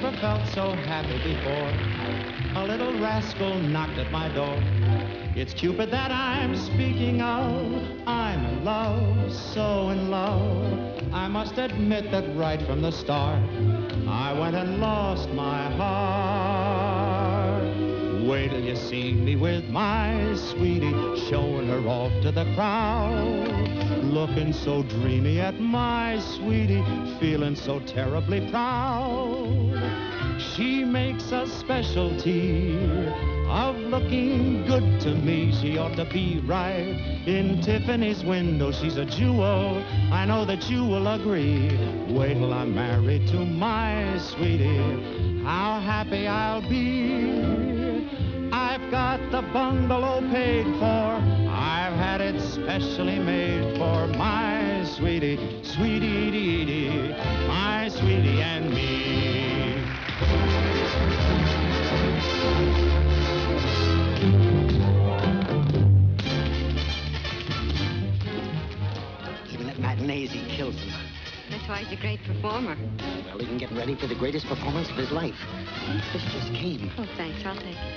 never felt so happy before. A little rascal knocked at my door. It's Cupid that I'm speaking of. I'm in love, so in love. I must admit that right from the start, I went and lost my heart. Wait till you see me with my sweetie, showing her off to the crowd. Looking so dreamy at my sweetie, feeling so terribly proud. She makes a specialty of looking good to me. She ought to be right in Tiffany's window. She's a jewel, I know that you will agree. Wait till I'm married to my sweetie, how happy I'll be. I've got the bungalow paid for, I've had it specially made for my sweetie, sweetie dee dee, my sweetie and me. Even that matinee's, he kills him. That's why he's a great performer. Well, he can get ready for the greatest performance of his life. This just came. Oh, thanks. I'll take it.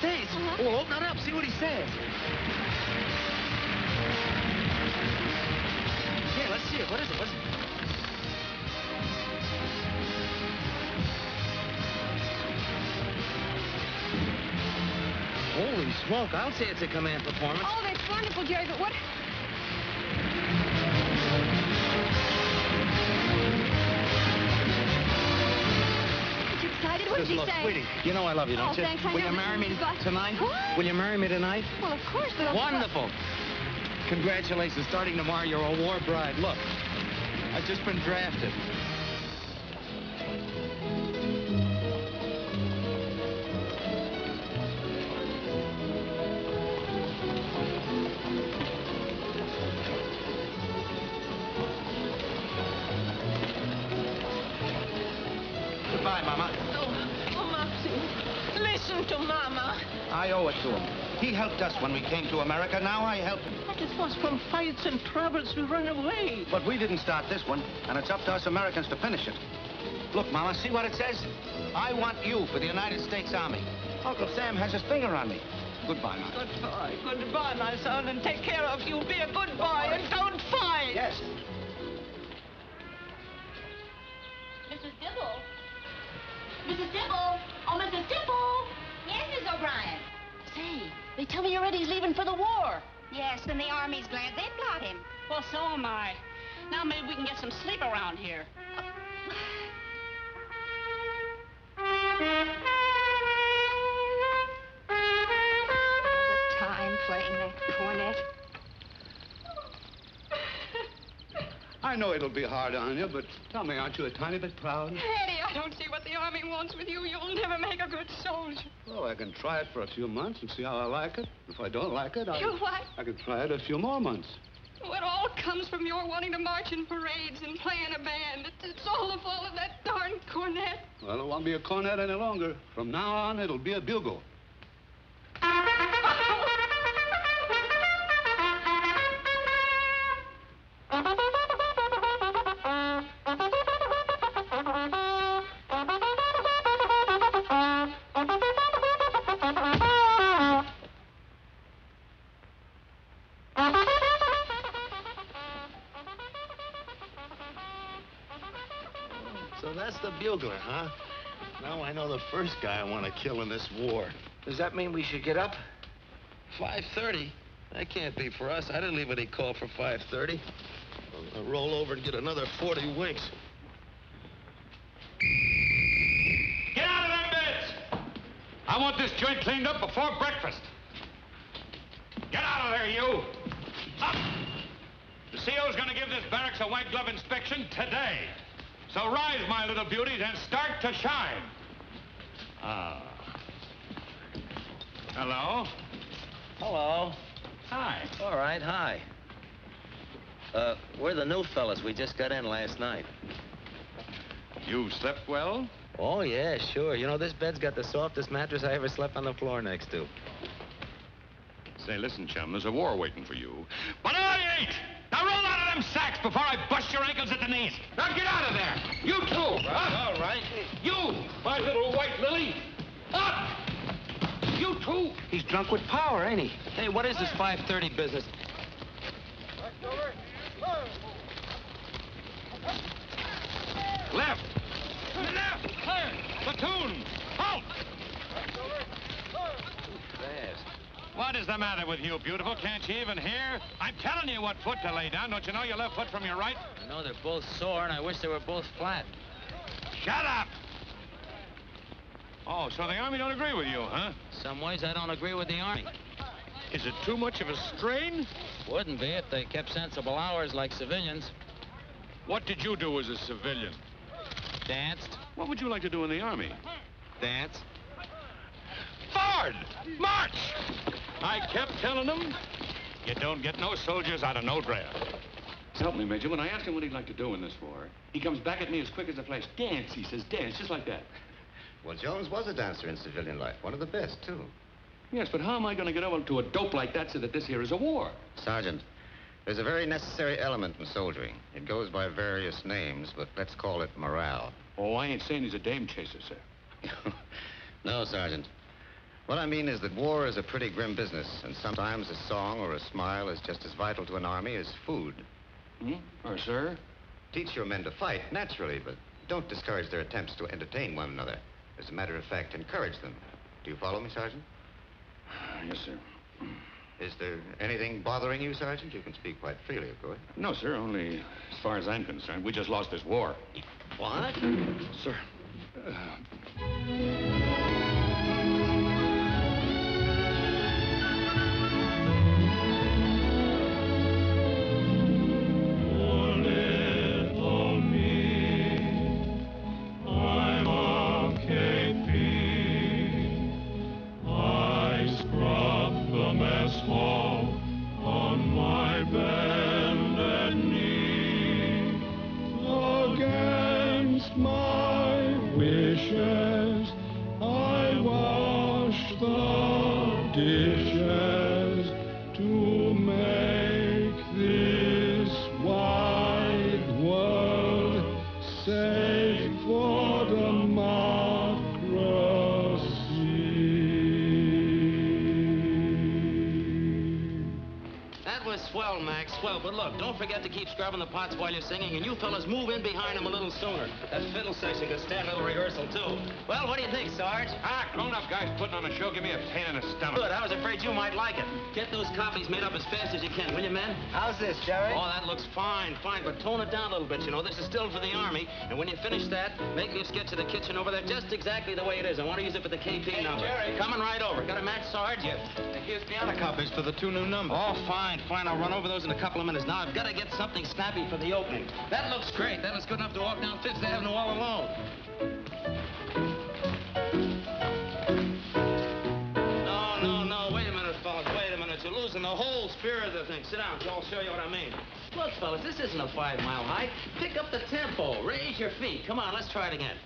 States. Uh-huh. Well, open it up, see what he says. Yeah, let's see it. What is it? What's it? Holy smoke, I'll say it's a command performance. Oh, that's wonderful, Jerry, but what... Just look, sweetie, you know I love you, don't you? Thanks, will you marry me tonight? What? Will you marry me tonight? Well, of course, but... Wonderful. Congratulations. Starting tomorrow, you're a war bride. Look, I've just been drafted. He helped us when we came to America. Now I help him. But it was from fights and troubles we ran away. But we didn't start this one, and it's up to us Americans to finish it. Look, Mama, see what it says? I want you for the United States Army. Uncle Sam has his finger on me. Goodbye, Mama. Goodbye. Goodbye, my son, and take care of you. Be a good boy and don't fight. Yes. Mrs. Dibble. Mrs. Dibble. Oh, Mrs. Dibble. Yes, Miss O'Brien. Say, they tell me already he's leaving for the war. Yes, and the Army's glad they've got him. Well, so am I. Now maybe we can get some sleep around here. The time playing that cornet. I know it'll be hard on you, but tell me, aren't you a tiny bit proud? Hedy, I don't see what the Army wants with you. You'll never make a good soldier. Well, I can try it for a few months and see how I like it. If I don't like it, You what? I can try it a few more months. Oh, it all comes from your wanting to march in parades and play in a band. It's all the fault of that darn cornet. Well, it won't be a cornet any longer. From now on, it'll be a bugle. Bugler, huh? Now I know the first guy I want to kill in this war. Does that mean we should get up? 5:30? That can't be for us. I didn't leave any call for 5:30. I'll roll over and get another 40 winks. Get out of them beds! I want this joint cleaned up before breakfast. Get out of there, you! Up! The CO's gonna give this barracks a white glove inspection today. So rise, my little beauties, and start to shine. Ah. Hello? Hello. Hi. All right, hi. We're the new fellas. We just got in last night. You slept well? Oh, yeah, sure. You know, this bed's got the softest mattress I ever slept on the floor next to. Say, listen, chum, there's a war waiting for you. But I ain't! Now roll out of them sacks before I bust your ankles at the knees. Now get out of there. You too. Huh? All right. You, my little white lily. Up! You too. He's drunk with power, ain't he? Hey, what is this 5:30 business? Left. Left. Clear. Platoon. Halt. Fast. What is the matter with you, beautiful? Can't you even hear? I'm telling you what foot to lay down. Don't you know your left foot from your right? I know they're both sore, and I wish they were both flat. Shut up! Oh, so the Army don't agree with you, huh? Some ways I don't agree with the Army. Is it too much of a strain? Wouldn't be if they kept sensible hours like civilians. What did you do as a civilian? Danced. What would you like to do in the Army? Dance. Forward! March! I kept telling them, you don't get no soldiers out of no draft. Help me, Major. When I asked him what he'd like to do in this war, he comes back at me as quick as a flash. Dance, he says, dance, just like that. Well, Jones was a dancer in civilian life. One of the best, too. Yes, but how am I going to get over to a dope like that so that this here is a war? Sergeant, there's a very necessary element in soldiering. It goes by various names, but let's call it morale. Oh, I ain't saying he's a dame chaser, sir. No, Sergeant. What I mean is that war is a pretty grim business, and sometimes a song or a smile is just as vital to an army as food. Hmm? Or, sir? Teach your men to fight, naturally, but don't discourage their attempts to entertain one another. As a matter of fact, encourage them. Do you follow me, Sergeant? Yes, sir. Is there anything bothering you, Sergeant? You can speak quite freely, of course. No, sir, only as far as I'm concerned, we just lost this war. What? Sir. Scrubbing the pots while you're singing, and you fellas move in behind them a little sooner. That fiddle section could stand a little rehearsal, too. Well, what do you think, Sarge? Ah, grown-up guys putting on a show give me a pain in the stomach. Good, I was afraid you might like it. Get those copies made up as fast as you can, will you, men? How's this, Jerry? Oh, that looks fine, fine, but tone it down a little bit, you know. This is still for the Army, and when you finish that, make me a sketch of the kitchen over there just exactly the way it is. I want to use it for the KP number. Jerry. Coming right over. Got a match, Sarge? Yes. And here's the other copies for the two new numbers. Oh, fine, fine. I'll run over those in a couple of minutes. Now, I've got to get something snappy for the opening. That looks great. That looks good enough to walk down Fifth Avenue all alone. No, no, no. Wait a minute, fellas. Wait a minute. You're losing the whole spirit of the thing. Sit down, so I'll show you what I mean. Look, fellas, this isn't a 5-mile hike. Pick up the tempo. Raise your feet. Come on, let's try it again.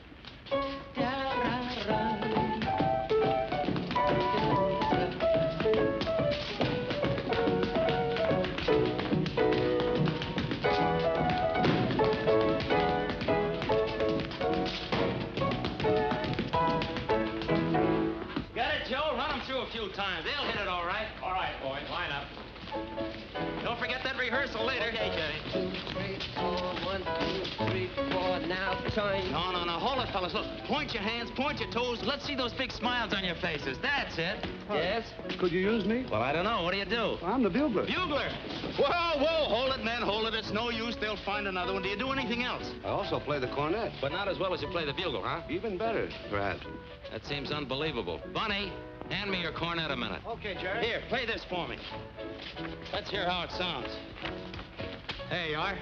Time. They'll hit it all right. All right, boys, line up. Don't forget that rehearsal later. Okay, Johnny. 3, 2, 1. 1, 2, 3, 4, now time. No, hold it, fellas, look. Point your hands, point your toes. Let's see those big smiles on your faces. That's it. Huh. Yes? Could you use me? Well, I don't know. What do you do? Well, I'm the bugler. Bugler? Whoa, hold it, man, hold it. It's no use. They'll find another one. Do you do anything else? I also play the cornet. But not as well as you play the bugle, huh? Even better, perhaps. That seems unbelievable. Bunny, hand me your cornet a minute. Okay, Jerry. Here, play this for me. Let's hear how it sounds. There you are.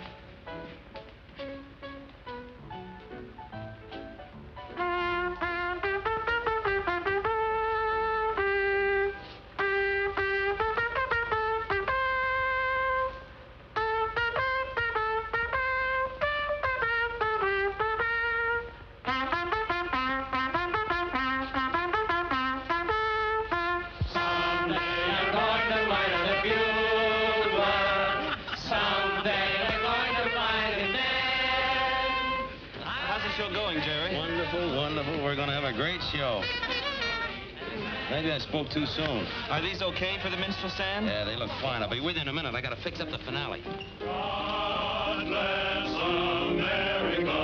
Spoke too soon. Are these okay for the minstrel stand? Yeah, they look fine. I'll be with you in a minute. I gotta fix up the finale. God bless America,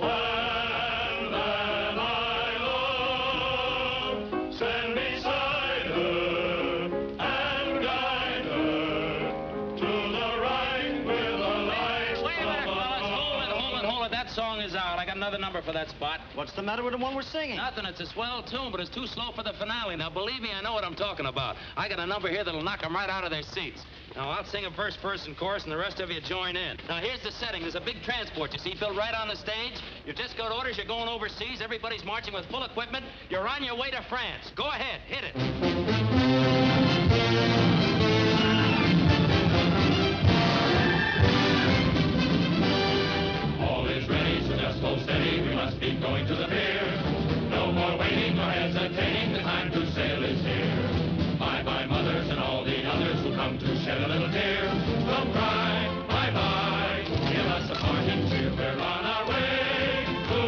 land that I love. Stand beside her and guide her to the right with a light. Wait a minute, fellas. Hold it. That song is out. I got another number for that spot. What's the matter with the one we're singing? Nothing. It's a swell tune, but it's too slow for the finale. Now, believe me, I know what I'm talking about. I got a number here that'll knock them right out of their seats. Now, I'll sing a verse first and chorus, and the rest of you join in. Now, here's the setting. There's a big transport, you see, filled right on the stage. You've just got orders. You're going overseas. Everybody's marching with full equipment. You're on your way to France. Go ahead. Hit it. Keep going to the pier. No more waiting or hesitating. The time to sail is here. Bye-bye, mothers, and all the others who come to shed a little tear. Don't cry. Bye-bye. Give us a parting cheer. We're on our way to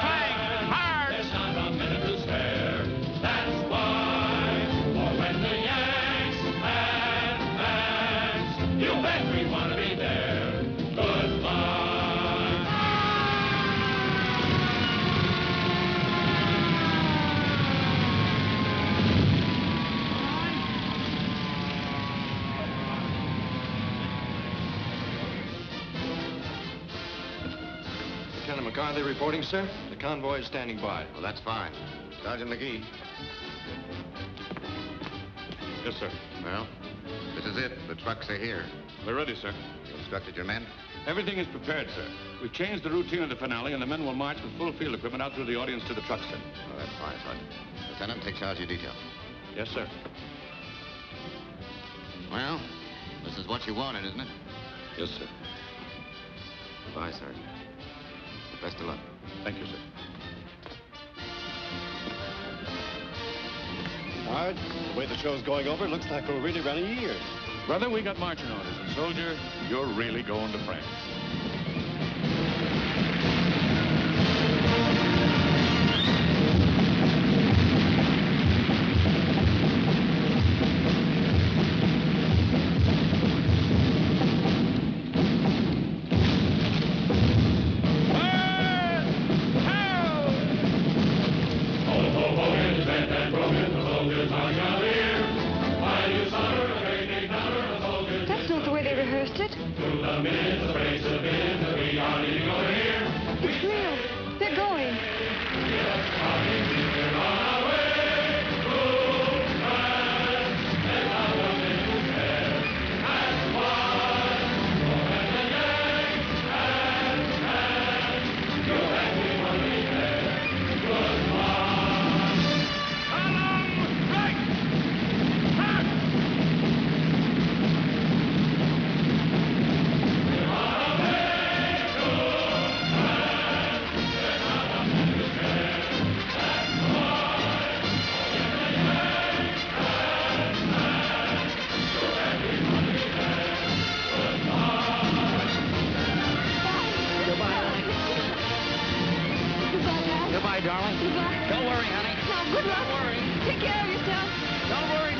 France. There's not a minute to spare. That's why. For when the Yanks advance, you bet we want to be there. Goodbye. McCarthy reporting, sir. The convoy is standing by. Well, that's fine. Sergeant McGee. Yes, sir. Well, this is it. The trucks are here. They're ready, sir. You instructed your men? Everything is prepared, sir. We've changed the routine of the finale, and the men will march with full field equipment out through the audience to the trucks, sir. Well, that's fine, Sergeant. Lieutenant, take charge of your detail. Yes, sir. Well, this is what you wanted, isn't it? Yes, sir. Goodbye, Sergeant. Best of luck. Thank you, sir. Hard. The way the show's going over, it looks like we're really running here. Brother, we got marching orders. And soldier, you're really going to France.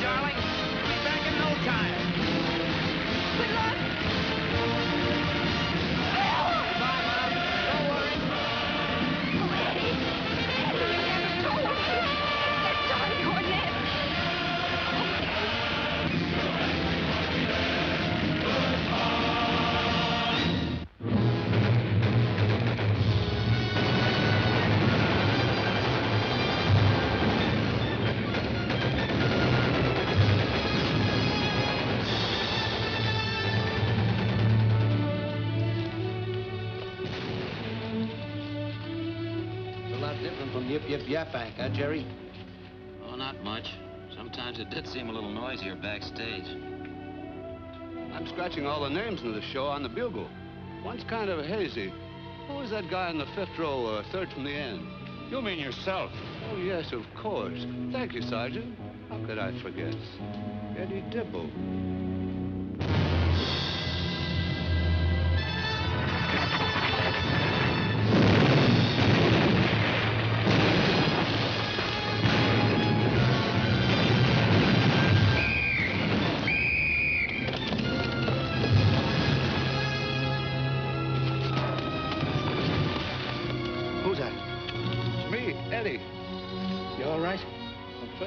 Darling, I'll be back in no time. Good luck. Yip Yip Yaphank, huh, Jerry? Oh, not much. Sometimes it did seem a little noisier backstage. I'm scratching all the names in the show on the bugle. One's kind of hazy. Who was that guy in the fifth row, third from the end? You mean yourself? Oh, yes, of course. Thank you, Sergeant. How could I forget? Eddie Dibble.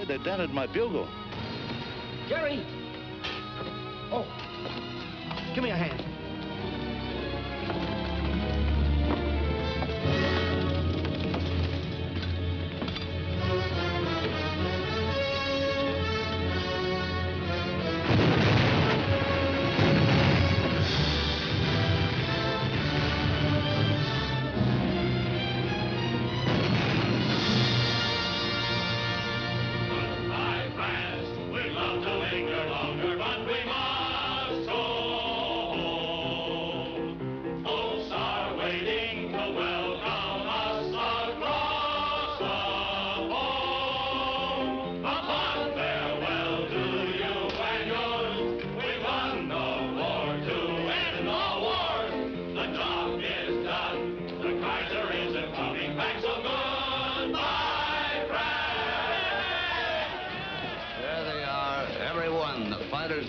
They dented my bugle. Jerry! Oh, give me a hand.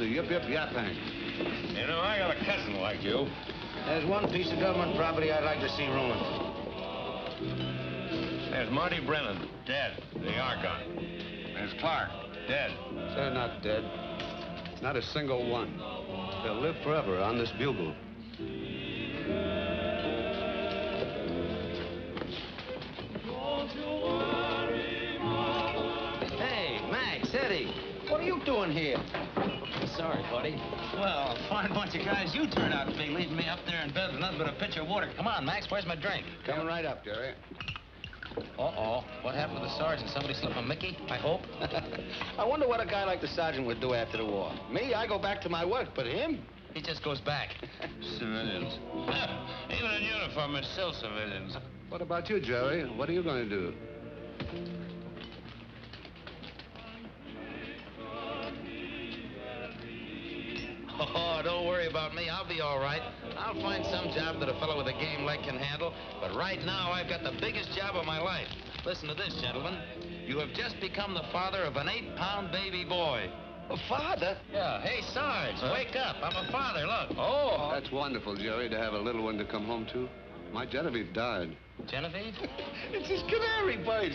Yip Yip Yaphank. You know, I got a cousin like you. There's one piece of government property I'd like to see ruined. There's Marty Brennan, dead. They are gone. There's Clark, dead. They're not dead. Not a single one. They'll live forever on this bugle. Hey, Max, Eddie, what are you doing here? Sorry, buddy. Well, fine bunch of guys you turned out to be, leaving me up there in bed with nothing but a pitcher of water. Come on, Max, where's my drink? Coming right up, Jerry. Uh-oh. What happened to the sergeant? Somebody slipped a Mickey, I hope? I wonder what a guy like the sergeant would do after the war. Me, I go back to my work, but him? He just goes back. Civilians. Even in uniform, it's still civilians. What about you, Jerry? What are you going to do? Oh, don't worry about me. I'll be all right. I'll find some job that a fellow with a game leg can handle. But right now, I've got the biggest job of my life. Listen to this, gentlemen. You have just become the father of an 8-pound baby boy. A father? Yeah. Hey, Sarge, wake up. I'm a father, look. Oh. That's wonderful, Jerry, to have a little one to come home to. My Genevieve died. Genevieve? It's his canary bird.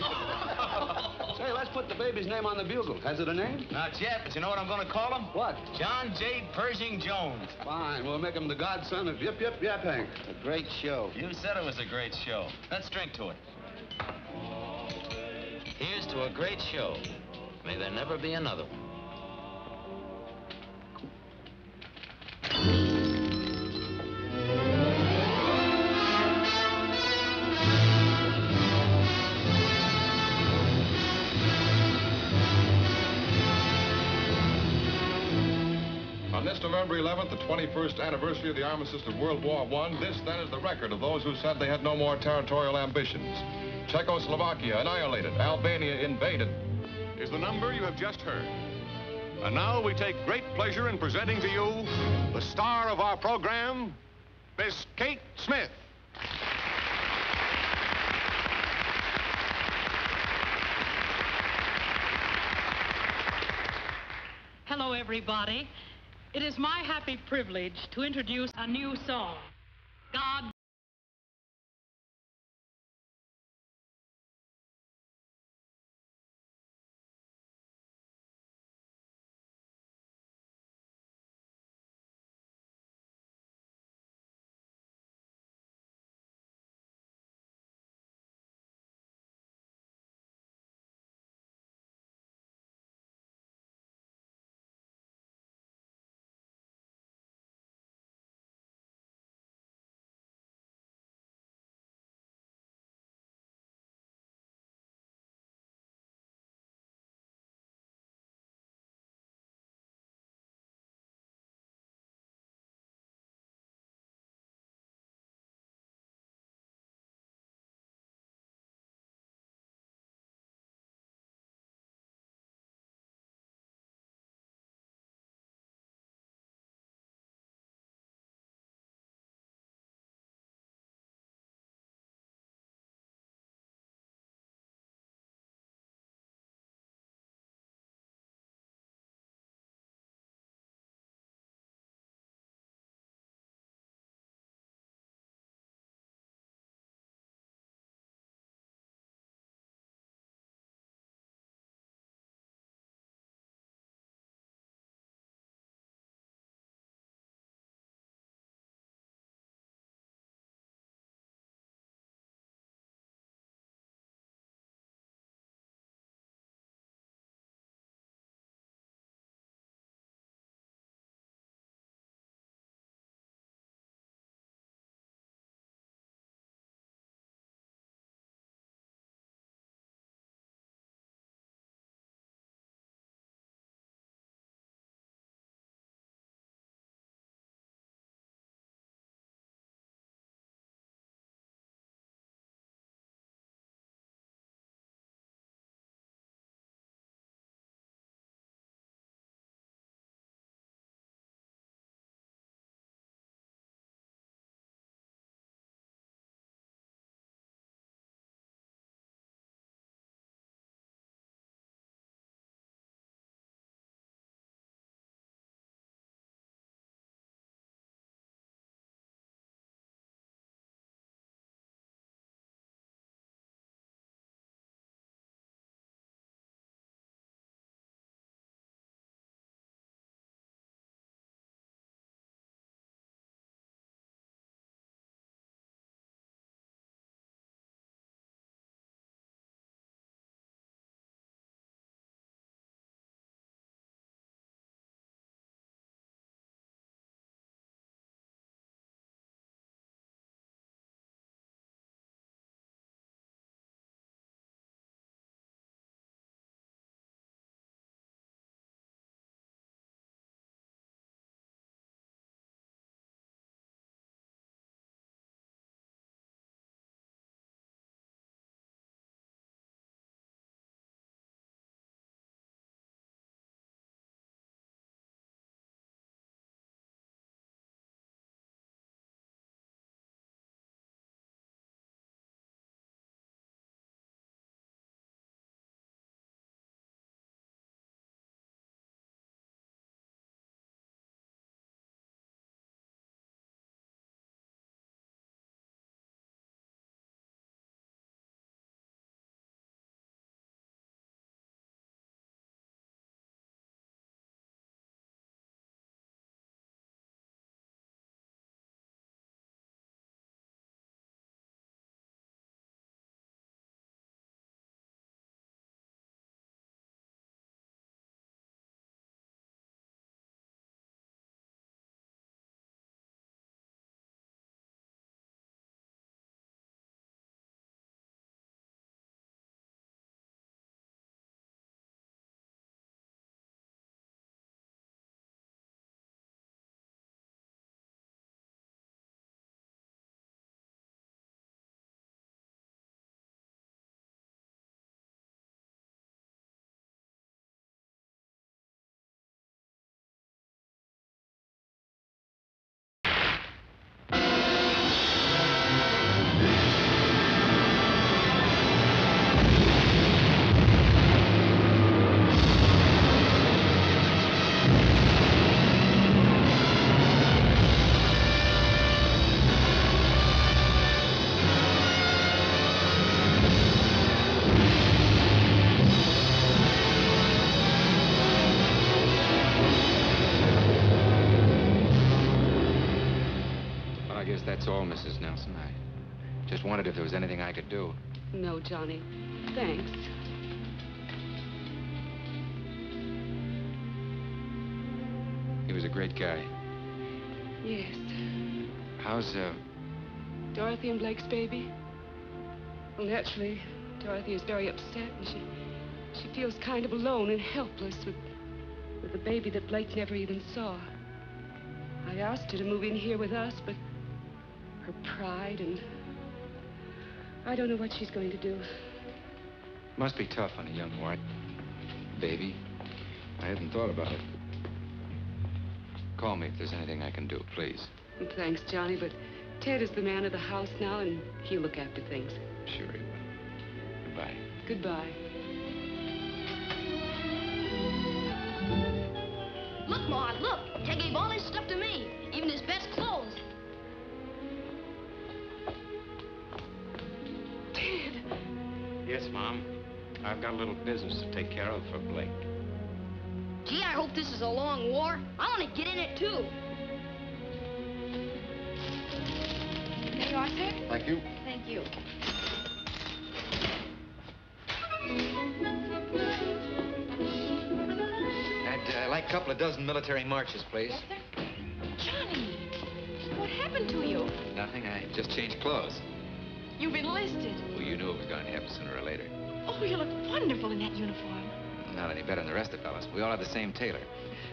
Say, let's put the baby's name on the bugle. Has it a name? Not yet, but you know what I'm going to call him? What? John J. Pershing Jones. Fine. We'll make him the godson of Yip Yip Yaphank. A great show. You said it was a great show. Let's drink to it. Here's to a great show. May there never be another one. On this November 11th, the 21st anniversary of the armistice of World War I, this then is the record of those who said they had no more territorial ambitions. Czechoslovakia annihilated, Albania invaded, is the number you have just heard. And now we take great pleasure in presenting to you the star of our program, Miss Kate Smith. Hello, everybody. It is my happy privilege to introduce a new song, God. all, Mrs. Nelson. I just wondered if there was anything I could do. No, Johnny. Thanks. He was a great guy. Yes. How's, Dorothy and Blake's baby? Well, naturally, Dorothy is very upset, and she feels kind of alone and helpless with the baby that Blake never even saw. I asked her to move in here with us, but her pride and... I don't know what she's going to do. Must be tough on a young white baby. I hadn't thought about it. Call me if there's anything I can do, please. Thanks, Johnny, but Ted is the man of the house now, and he'll look after things. Sure he will. Goodbye. Goodbye. Look, Ma, look. Ted gave all his stuff to me, even his best clothes. Ted. Yes, Mom. I've got a little business to take care of for Blake. Gee, I hope this is a long war. I want to get in it, too. There you are, sir. Thank you. Thank you. I'd like a couple of dozen military marches, please. Yes, sir. Johnny, what happened to you? Nothing. I just changed clothes. You've enlisted. Well, you knew it was going to happen sooner or later. Oh, you look wonderful in that uniform. Not any better than the rest of fellas. We all have the same tailor.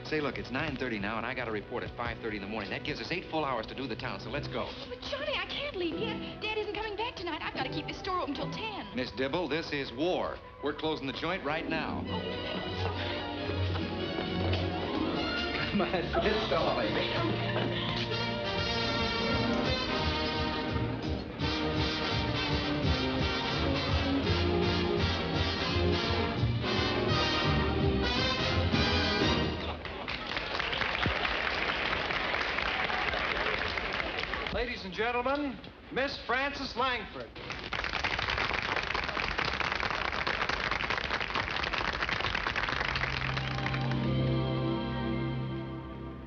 Say, look, it's 9:30 now, and I got a report at 5:30 in the morning. That gives us 8 full hours to do the town, so let's go. But, Johnny, I can't leave yet. Dad isn't coming back tonight. I've got to keep this store open till 10. Miss Dibble, this is war. We're closing the joint right now. Oh. Come on, sit down, baby. Ladies and gentlemen, Miss Frances Langford.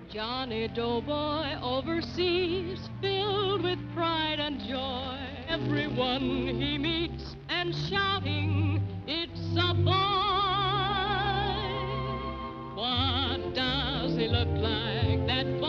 Johnny Doughboy overseas, filled with pride and joy. Everyone he meets and shouting, it's a boy. What does he look like, that boy?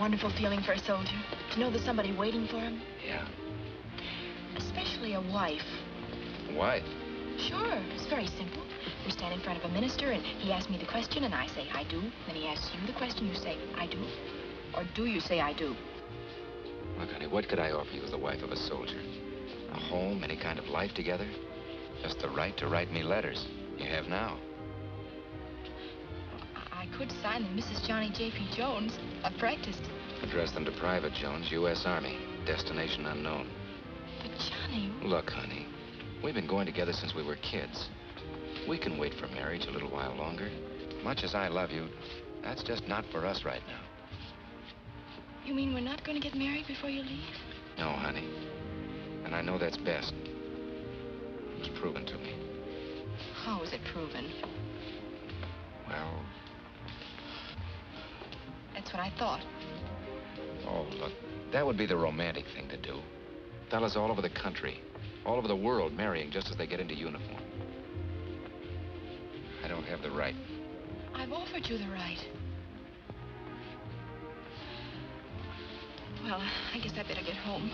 Wonderful feeling for a soldier, to know there's somebody waiting for him. Yeah. Especially a wife. A wife? Sure, it's very simple. You stand in front of a minister and he asks me the question and I say, I do. Then he asks you the question, you say, I do. Or do you say, I do? Look, honey, what could I offer you as the wife of a soldier? A home, any kind of life together? Just the right to write me letters. You have now. I could sign them, Mrs. Johnny J.P. Jones. I've practiced. Address them to Private Jones, U.S. Army. Destination unknown. But, Johnny... Look, honey, we've been going together since we were kids. We can wait for marriage a little while longer. Much as I love you, that's just not for us right now. You mean we're not going to get married before you leave? No, honey. And I know that's best. It was proven to me. How was it proven? Well... That's what I thought. Oh, look, that would be the romantic thing to do. Fellas all over the country, all over the world, marrying just as they get into uniform. I don't have the right. I've offered you the right. Well, I guess I better get home.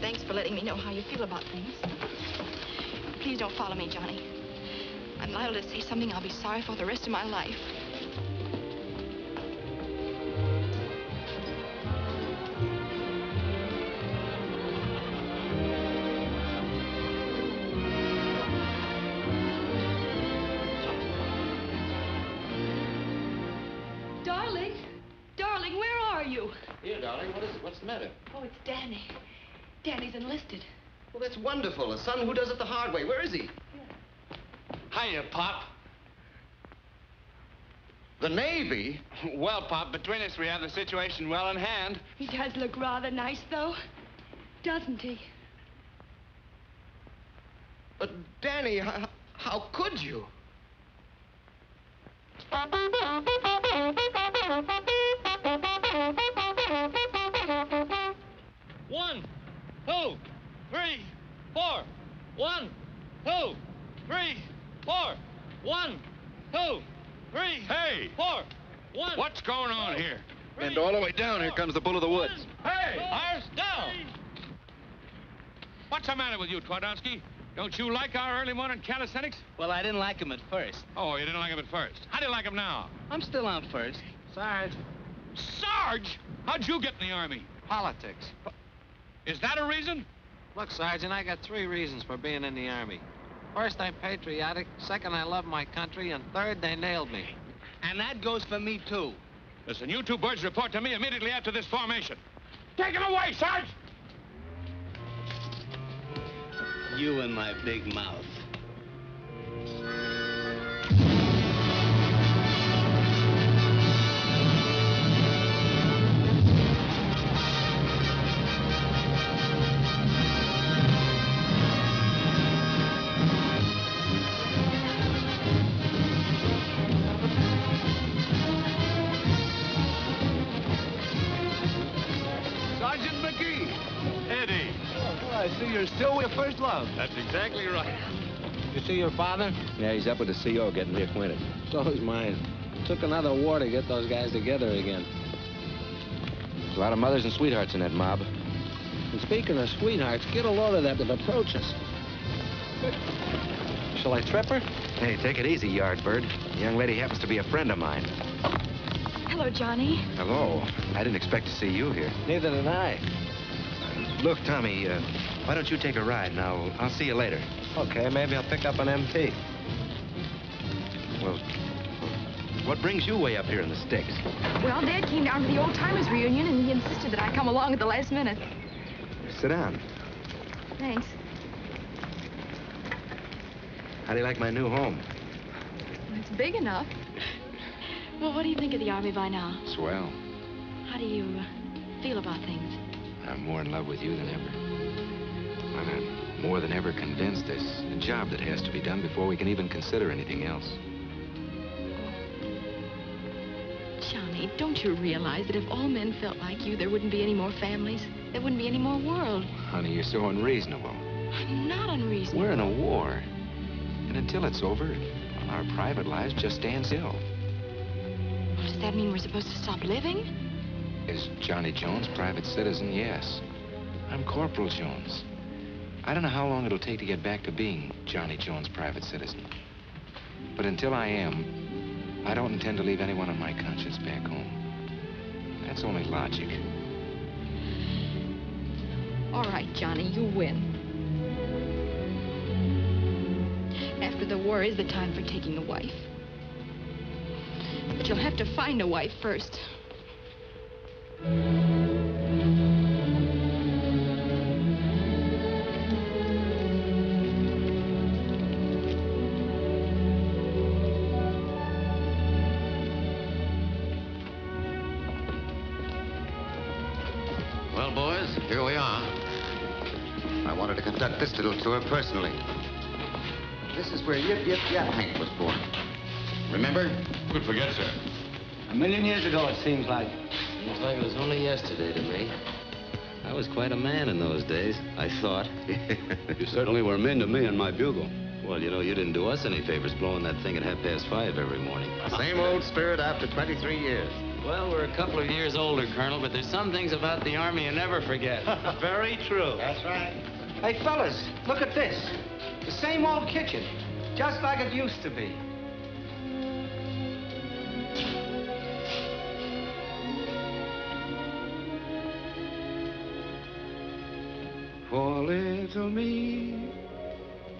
Thanks for letting me know how you feel about things. Please don't follow me, Johnny. I'm liable to say something I'll be sorry for the rest of my life. Oh, it's Danny. Danny's enlisted. Well, that's wonderful. A son who does it the hard way. Where is he? Yeah. Hiya, Pop. The Navy? Well, Pop, between us, we have the situation well in hand. He does look rather nice, though, doesn't he? But, Danny, how could you? One, two, three, four. One, two, three, four. One, two, three, hey. Four. One, what's going on two, here? Three, and all the way down, four. Here comes the bull of the woods. One, hey, ours down. Three. What's the matter with you, Twardowski? Don't you like our early morning calisthenics? Well, I didn't like them at first. Oh, you didn't like them at first. How do you like them now? I'm still on first. Sarge. Sarge? How'd you get in the Army? Politics. Is that a reason? Look, Sergeant, I got three reasons for being in the Army. First, I'm patriotic. Second, I love my country. And third, they nailed me. And that goes for me, too. Listen, you two birds report to me immediately after this formation. Take him away, Sarge! You and my big mouth. First love. That's exactly right. You see your father? Yeah, he's up with the CO getting reacquainted. So is mine. Took another war to get those guys together again. There's a lot of mothers and sweethearts in that mob. And speaking of sweethearts, get a load of that that approaches. Shall I trip her? Hey, take it easy, Yardbird. The young lady happens to be a friend of mine. Hello, Johnny. Hello. I didn't expect to see you here. Neither did I. Look, Tommy, why don't you take a ride, and I'll see you later. Okay, maybe I'll pick up an MT. Well, what brings you way up here in the sticks? Well, Dad came down to the old-timers reunion, and he insisted that I come along at the last minute. Sit down. Thanks. How do you like my new home? Well, it's big enough. Well, what do you think of the Army by now? Swell. How do you feel about things? I'm more in love with you than ever. I'm more than ever convinced there's a job that has to be done before we can even consider anything else. Johnny, don't you realize that if all men felt like you, there wouldn't be any more families? There wouldn't be any more world. Honey, you're so unreasonable. I'm not unreasonable. We're in a war. And until it's over, our private lives just stand still. Well, does that mean we're supposed to stop living? As Johnny Jones, private citizen, yes. I'm Corporal Jones. I don't know how long it'll take to get back to being Johnny Jones, private citizen. But until I am, I don't intend to leave anyone on my conscience back home. That's only logic. All right, Johnny, you win. After the war is the time for taking a wife. But you'll have to find a wife first. Well, boys, here we are. I wanted to conduct this little tour personally. This is where Yip Yip Yaphank was born. Remember? Who could forget, sir? 1,000,000 years ago, it seems like. Seems like it was only yesterday to me. I was quite a man in those days, I thought. You certainly were men to me and my bugle. Well, you know, you didn't do us any favors blowing that thing at 5:30 every morning. Same old spirit after 23 years. Well, we're a couple of years older, Colonel, but there's some things about the Army you never forget. Very true. That's right. Hey, fellas, look at this. The same old kitchen, just like it used to be. For little me,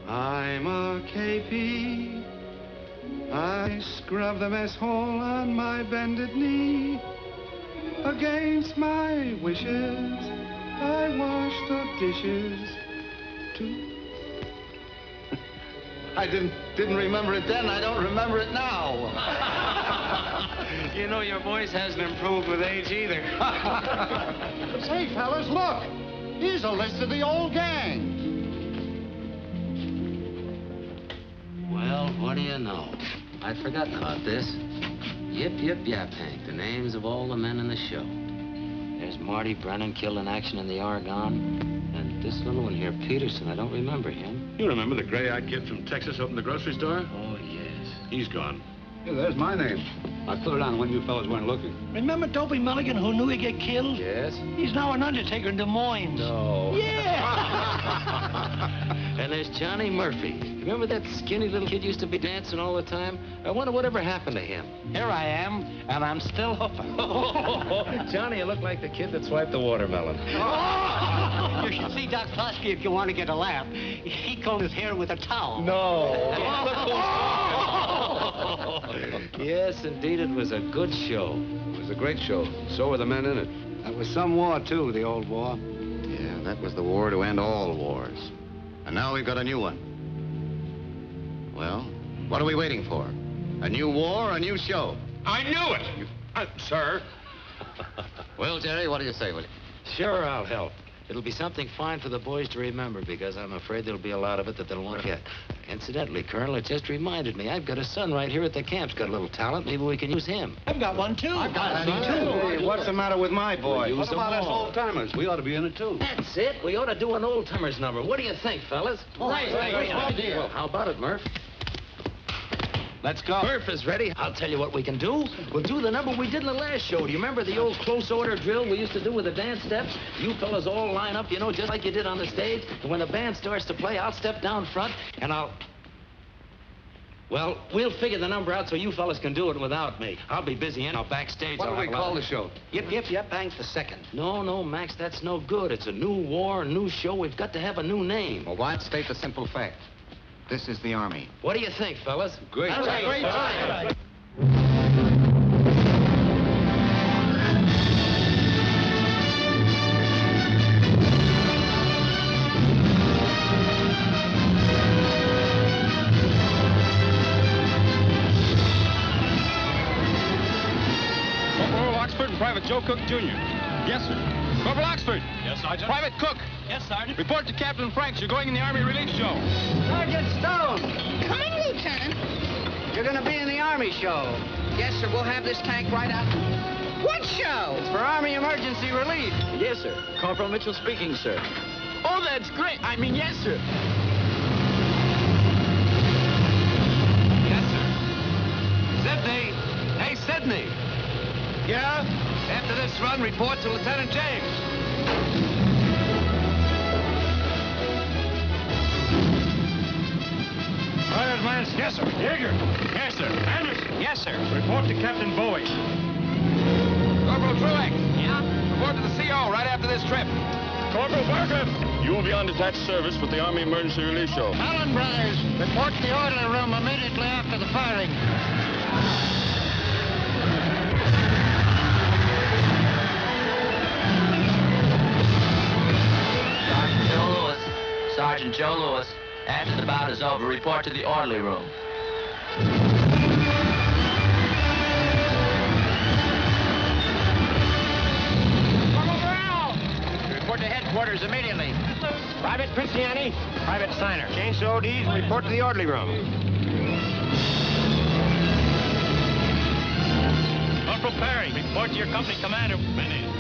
I'm a KP. I scrub the mess hall on my bended knee. Against my wishes, I wash the dishes, too. I didn't remember it then. I don't remember it now. You know, your voice hasn't improved with age either. Say, fellas, look. Here's a list of the old gang. Well, what do you know? I'd forgotten about this. Yip Yip Yaphank, the names of all the men in the show. There's Marty Brennan, killed in action in the Argonne. And this little one here, Peterson, I don't remember him. You remember the gray-eyed kid from Texas opened the grocery store? Oh, yes. He's gone. Yeah, there's my name. I put it on when you fellas weren't looking. Remember Dopey Mulligan, who knew he'd get killed? Yes. He's now an undertaker in Des Moines. No. Yeah! And there's Johnny Murphy. Remember that skinny little kid used to be dancing all the time? I wonder whatever happened to him. Here I am, and I'm still hoofing. Johnny, you look like the kid that swiped the watermelon. Oh! You should see Doc Plosky if you want to get a laugh. He combed his hair with a towel. No. Yes, indeed, it was a good show. It was a great show. So were the men in it. That was some war, too, the old war. Yeah, that was the war to end all wars. And now we've got a new one. Well, what are we waiting for? A new war, a new show? I knew it, sir. Well, Jerry, what do you say, will you? Sure, I'll help. It'll be something fine for the boys to remember, because I'm afraid there'll be a lot of it that they'll want to get. Incidentally, Colonel, it just reminded me. I've got a son right here at the camp's got a little talent. Maybe we can use him. I've got one, too. I've got one, too. Hey, what's the matter with my boy? What about us old-timers? We ought to be in it, too. That's it. We ought to do an old-timers number. What do you think, fellas? Right. Great idea. Well, how about it, Murph? Let's go. Murph is ready. I'll tell you what we can do. We'll do the number we did in the last show. Do you remember the old close order drill we used to do with the dance steps? You fellas all line up, you know, just like you did on the stage. And when the band starts to play, I'll step down front and I'll... Well, we'll figure the number out so you fellas can do it without me. I'll be busy and I'll backstage. What do we call the show? Yip Yip Yaphank the Second. No, no, Max, that's no good. It's a new war, a new show. We've got to have a new name. Well, why not state the simple fact? This is the Army. What do you think, fellas? Great. That was a great time. Corporal Oxford and Private Joe Cook, Jr. Yes, sir. Corporal Oxford. Yes, Sergeant. Private Cook. Yes, Sergeant. Report to Captain Franks. You're going in the Army Relief Show. Sergeant Stone. Coming, Lieutenant. You're going to be in the Army Show. Yes, sir. We'll have this tank right out. What show? It's for Army Emergency Relief. Yes, sir. Corporal Mitchell speaking, sir. Oh, that's great. I mean, yes, sir. Yes, sir. Sydney. Hey, Sydney. Yeah? After this run, report to Lieutenant James. Private Lance. Yes, sir. Yeager. Yes, sir. Anderson. Yes, sir. Report to Captain Bowie. Corporal Truax. Yeah? Report to the CO right after this trip. Corporal Barker. You will be on detached service with the Army Emergency Relief Show. Allen Brothers, report to the orderly room immediately after the firing. Sergeant Joe Lewis. Sergeant Joe Lewis. After the bout is over, report to the orderly room. Corporal Brown! quarters immediately. Private Priziani, Private Steiner. Change to ODs and report to the orderly room. Corporal Perry, report to your company commander. Minutes.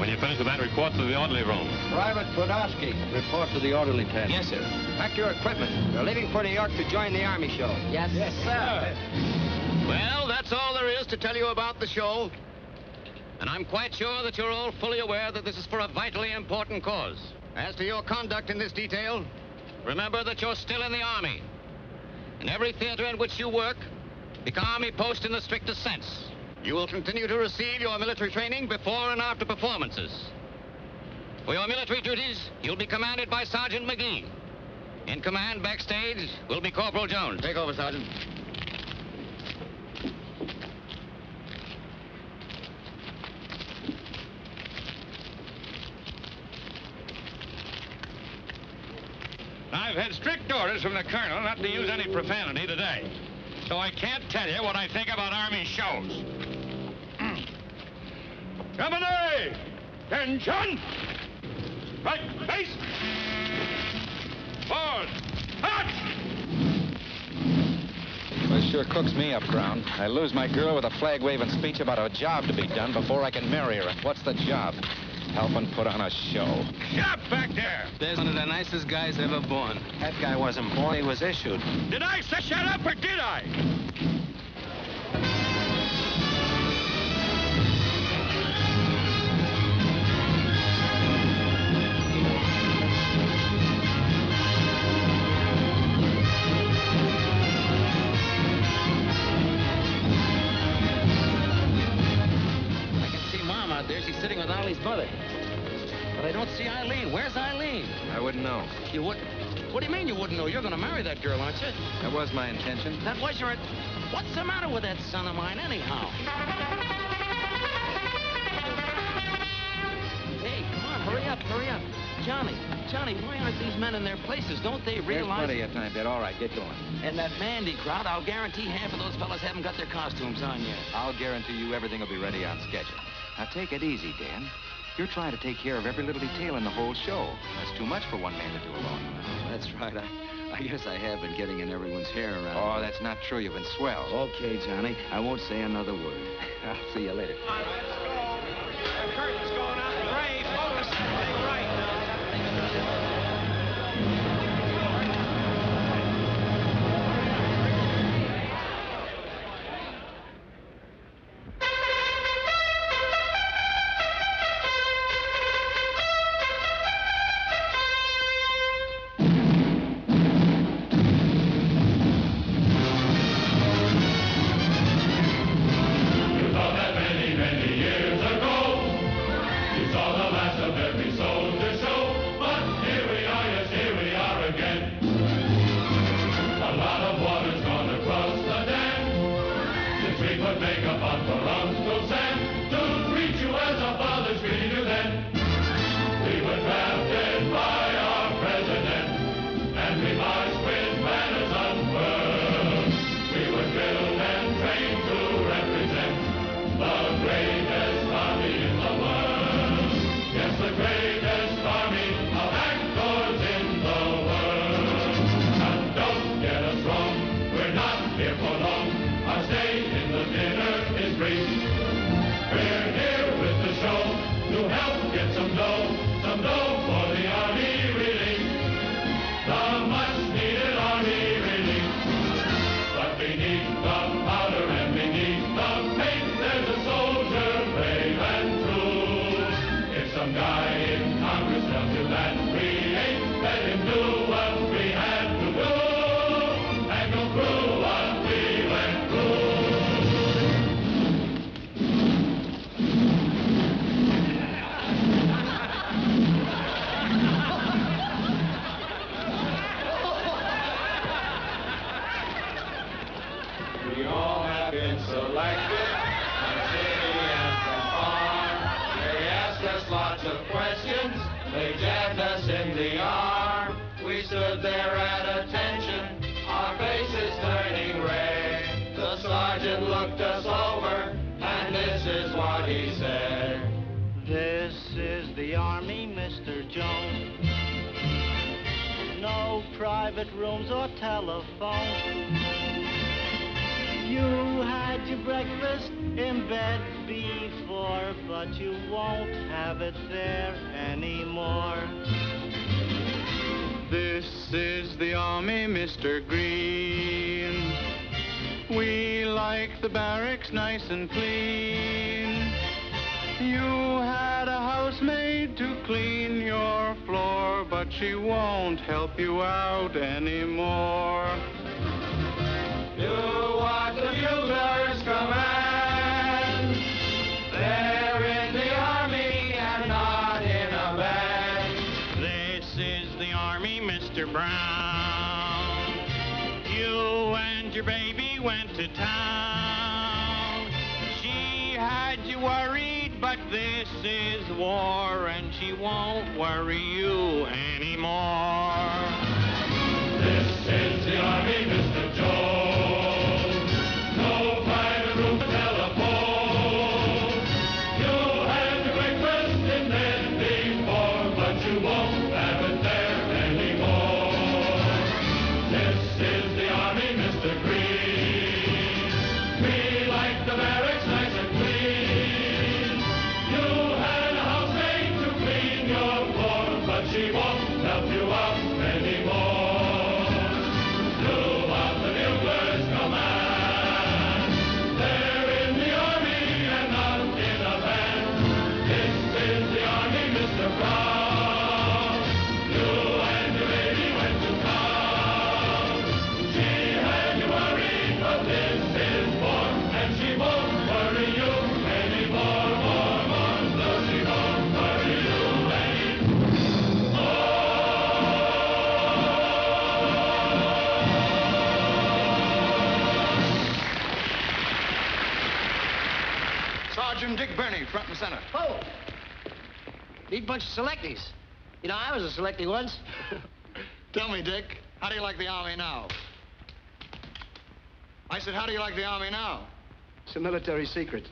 When you finish with that, report to the orderly room. Private Podolsky, report to the orderly tent. Yes, sir. Pack your equipment. We're leaving for New York to join the Army show. Yes, yes sir. Well, that's all there is to tell you about the show. And I'm quite sure that you're all fully aware that this is for a vitally important cause. As to your conduct in this detail, remember that you're still in the Army. In every theater in which you work, become Army post in the strictest sense. You will continue to receive your military training before and after performances. For your military duties, you'll be commanded by Sergeant McGee. In command backstage will be Corporal Jones. Take over, Sergeant. I've had strict orders from the colonel not to use any profanity today, so I can't tell you what I think about Army shows. Company! Attention! Right face! Forward! March! Well, it sure cooks me up, Brown. I lose my girl with a flag-waving speech about a job to be done before I can marry her. What's the job? Helping put on a show. Shut up back there! There's one of the nicest guys ever born. That guy wasn't born, he was issued. Did I say shut up or did I? I can see Mom out there. She's sitting with Ollie's mother. But I don't see Eileen. Where's Eileen? I wouldn't know. You wouldn't? What do you mean you wouldn't know? You're going to marry that girl, aren't you? That was my intention. That was your... What's the matter with that son of mine, anyhow? Hey, come on, hurry up, hurry up. Johnny, why aren't these men in their places? Don't they realize... There's plenty of time, Dad. All right, get going. And that Mandy crowd, I'll guarantee half of those fellas haven't got their costumes on yet. I'll guarantee you everything will be ready on schedule. Now, take it easy, Dan. You're trying to take care of every little detail in the whole show. That's too much for one man to do alone. Oh, that's right. I guess I have been getting in everyone's hair around. Oh, that's not true. You've been swell. Okay, Johnny. I won't say another word. I'll see you later. All right, let's go. The curtain's going up. Ray, focus on that thing right Mr. private rooms or telephones. You had your breakfast in bed before, but you won't have it there anymore. This is the Army, Mr. Green. We like the barracks nice and clean. You had a housemaid to clean your floor, but she won't help you out anymore. Do what the buglers command. They're in the Army and not in a band. This is the Army, Mr. Brown. You and your baby went to town. She had you worried, but this is war, and she won't worry you anymore. This is the Army, Mr. Jones. Front and center. Oh! Neat bunch of selectees. You know, I was a selectee once. Tell me, Dick, how do you like the Army now? I said, how do you like the Army now? It's a military secret.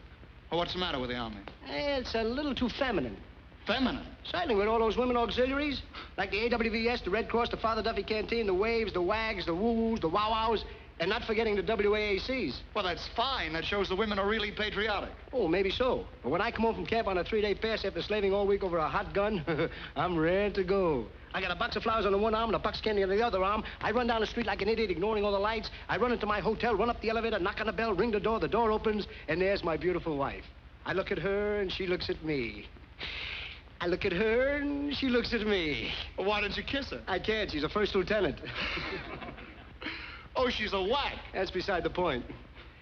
Well, what's the matter with the Army? It's a little too feminine. Feminine? Certainly, with all those women auxiliaries, like the AWVS, the Red Cross, the Father Duffy Canteen, the Waves, the Wags, the Woo-Woos, the Wow-Wows, and not forgetting the WAACs. Well, that's fine. That shows the women are really patriotic. Oh, maybe so. But when I come home from camp on a 3-day pass after slaving all week over a hot gun, I'm ready to go. I got a box of flowers on the one arm and a box of candy on the other arm. I run down the street like an idiot, ignoring all the lights. I run into my hotel, run up the elevator, knock on the bell, ring the door opens, and there's my beautiful wife. I look at her, and she looks at me. I look at her, and she looks at me. Well, why don't you kiss her? I can't. She's a first lieutenant. Oh, she's a whack. That's beside the point.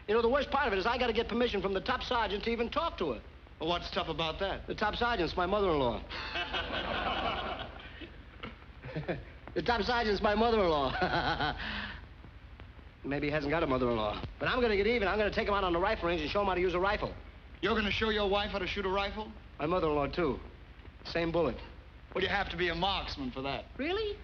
You know, the worst part of it is I got to get permission from the top sergeant to even talk to her. Well, what's tough about that? The top sergeant's my mother-in-law. The top sergeant's my mother-in-law. Maybe he hasn't got a mother-in-law. But I'm going to get even. I'm going to take him out on the rifle range and show him how to use a rifle. You're going to show your wife how to shoot a rifle? My mother-in-law, too. Same bullet. Well, you have to be a marksman for that. Really?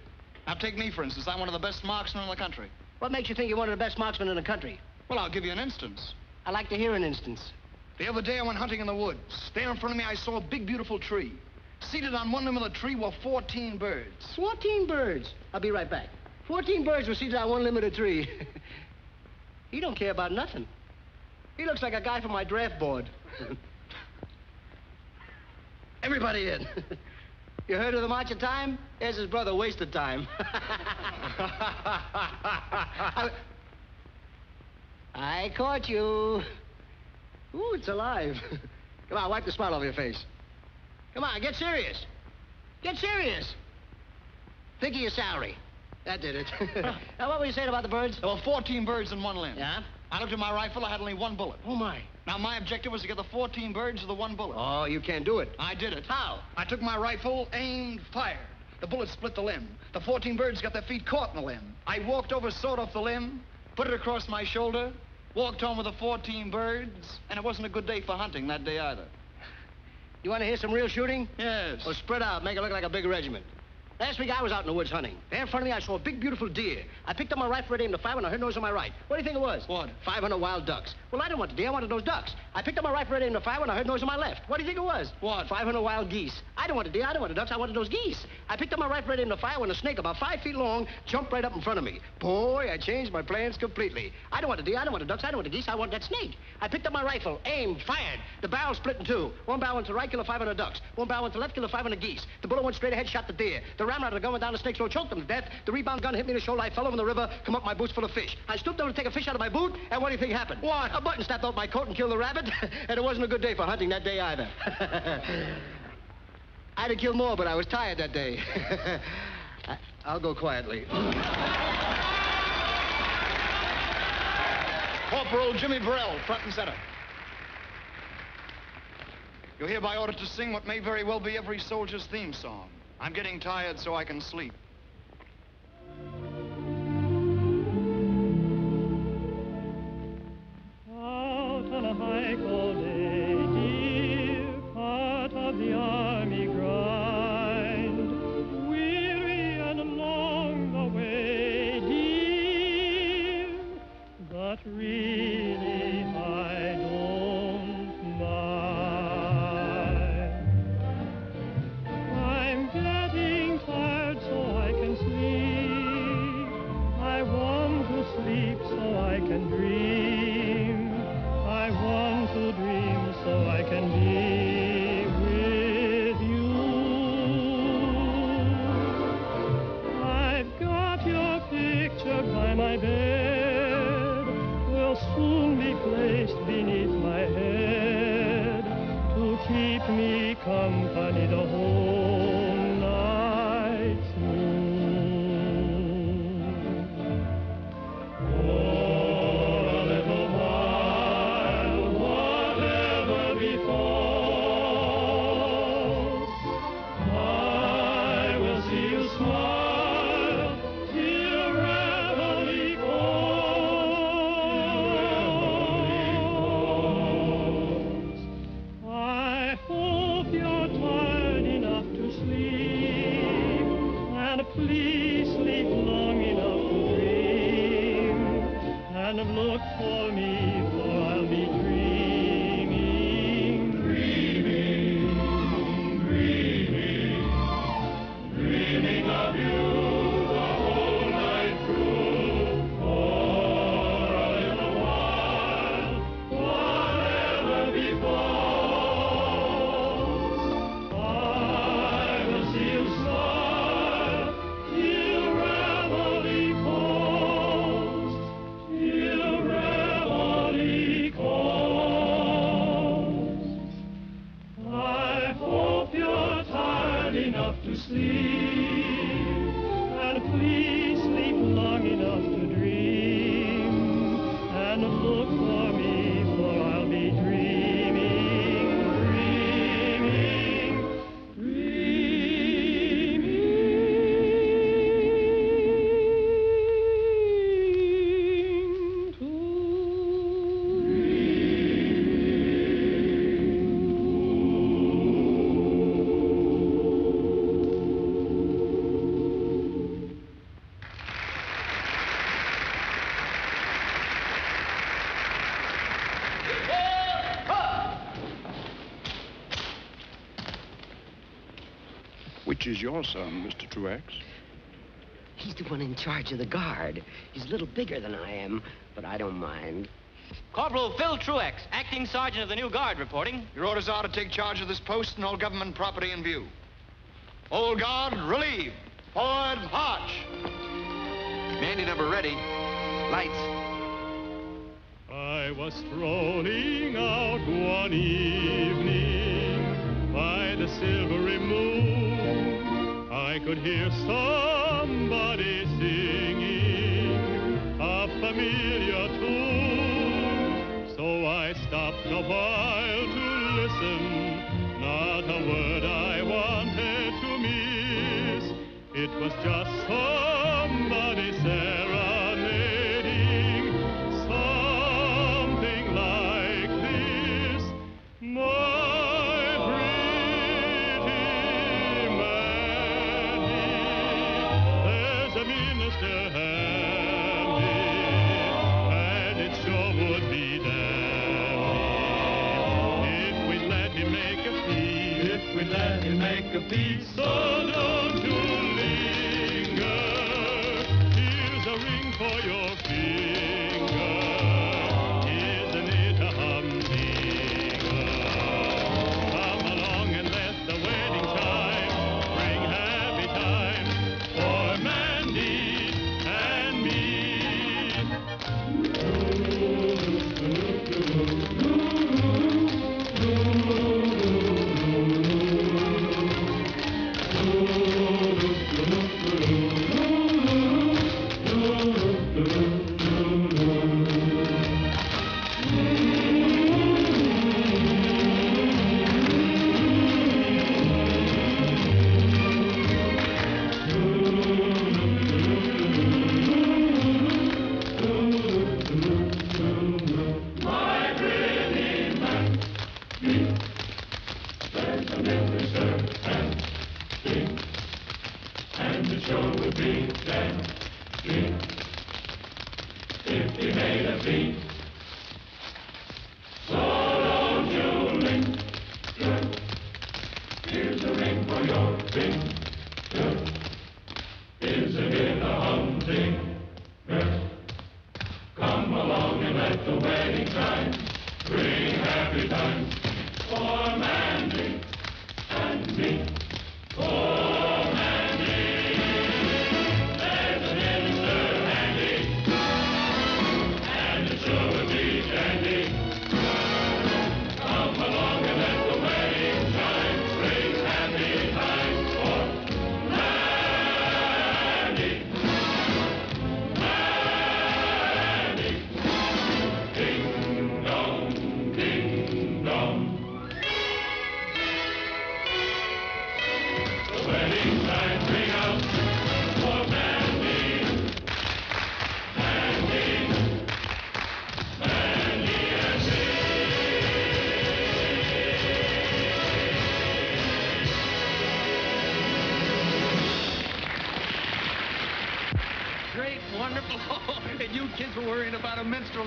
Now, take me, for instance. I'm one of the best marksmen in the country. What makes you think you're one of the best marksmen in the country? Well, I'll give you an instance. I like to hear an instance. The other day I went hunting in the woods. There in front of me I saw a big, beautiful tree. Seated on one limb of the tree were 14 birds. 14 birds? I'll be right back. 14 birds were seated on one limb of the tree. He don't care about nothing. He looks like a guy from my draft board. Everybody in. You heard of the March of Time? There's his brother, Wasted Time. I caught you. Ooh, it's alive. Come on, wipe the smile off your face. Come on, get serious. Get serious. Think of your salary. That did it. Now, what were you saying about the birds? There were 14 birds in one limb. Yeah? I looked at my rifle, I had only one bullet. Oh, my. Now, my objective was to get the 14 birds with the one bullet. Oh, you can't do it. I did it. How? I took my rifle, aimed, fired. The bullet split the limb. The 14 birds got their feet caught in the limb. I walked over, sawed off the limb, put it across my shoulder, walked home with the 14 birds, and it wasn't a good day for hunting that day either. You want to hear some real shooting? Yes. Well, spread out, make it look like a big regiment. Last week, I was out in the woods hunting. There in front of me, I saw a big, beautiful deer. I picked up my rifle, aimed to fire, and I heard noise on my right. What do you think it was? What? 500 wild ducks. Well, I didn't want the deer. I wanted those ducks. I picked up my rifle, aimed to fire, and I heard noise on my left. What do you think it was? What? 500 wild geese. I don't want a deer. I don't want the ducks. I wanted those geese. I picked up my rifle right in the fire when a snake about 5 feet long jumped right up in front of me. Boy, I changed my plans completely. I don't want a deer. I don't want the ducks. I don't want the geese. I want that snake. I picked up my rifle, aimed, fired. The barrel split in two. One barrel went to the right, killed 5 on the ducks. One barrel went to the left, killed 5 on the geese. The bullet went straight ahead, shot the deer. The ramrod of the gun went down the snake's throat, choked them to death. The rebound gun hit me in the shoulder. I fell over in the river, come up my boots full of fish. I stooped over to take a fish out of my boot, and what do you think happened? What? A button snapped off my coat and killed the rabbit. And it wasn't a good day for hunting that day either. I'd have killed more, but I was tired that day. I'll go quietly. Corporal Jimmy Burrell, front and center. You're hereby ordered to sing what may very well be every soldier's theme song. I'm getting tired, so I can sleep. Which is your son, Mr. Truax? He's the one in charge of the guard. He's a little bigger than I am, but I don't mind. Corporal Phil Truax, acting sergeant of the new guard, reporting. Your orders are to take charge of this post and all government property in view. Old guard, relieved. Forward, march. Commanding number ready. Lights. I was strolling out one evening by the silvery moon. I could hear somebody singing a familiar tune. So I stopped a while to listen, not a word I wanted to miss. It was just somebody serenading, something like this. we let him make a peace, so don't you linger. Here's a ring for your finger. Isn't it a humdinger? Come along and let the wedding chime bring happy time for Mandy and me.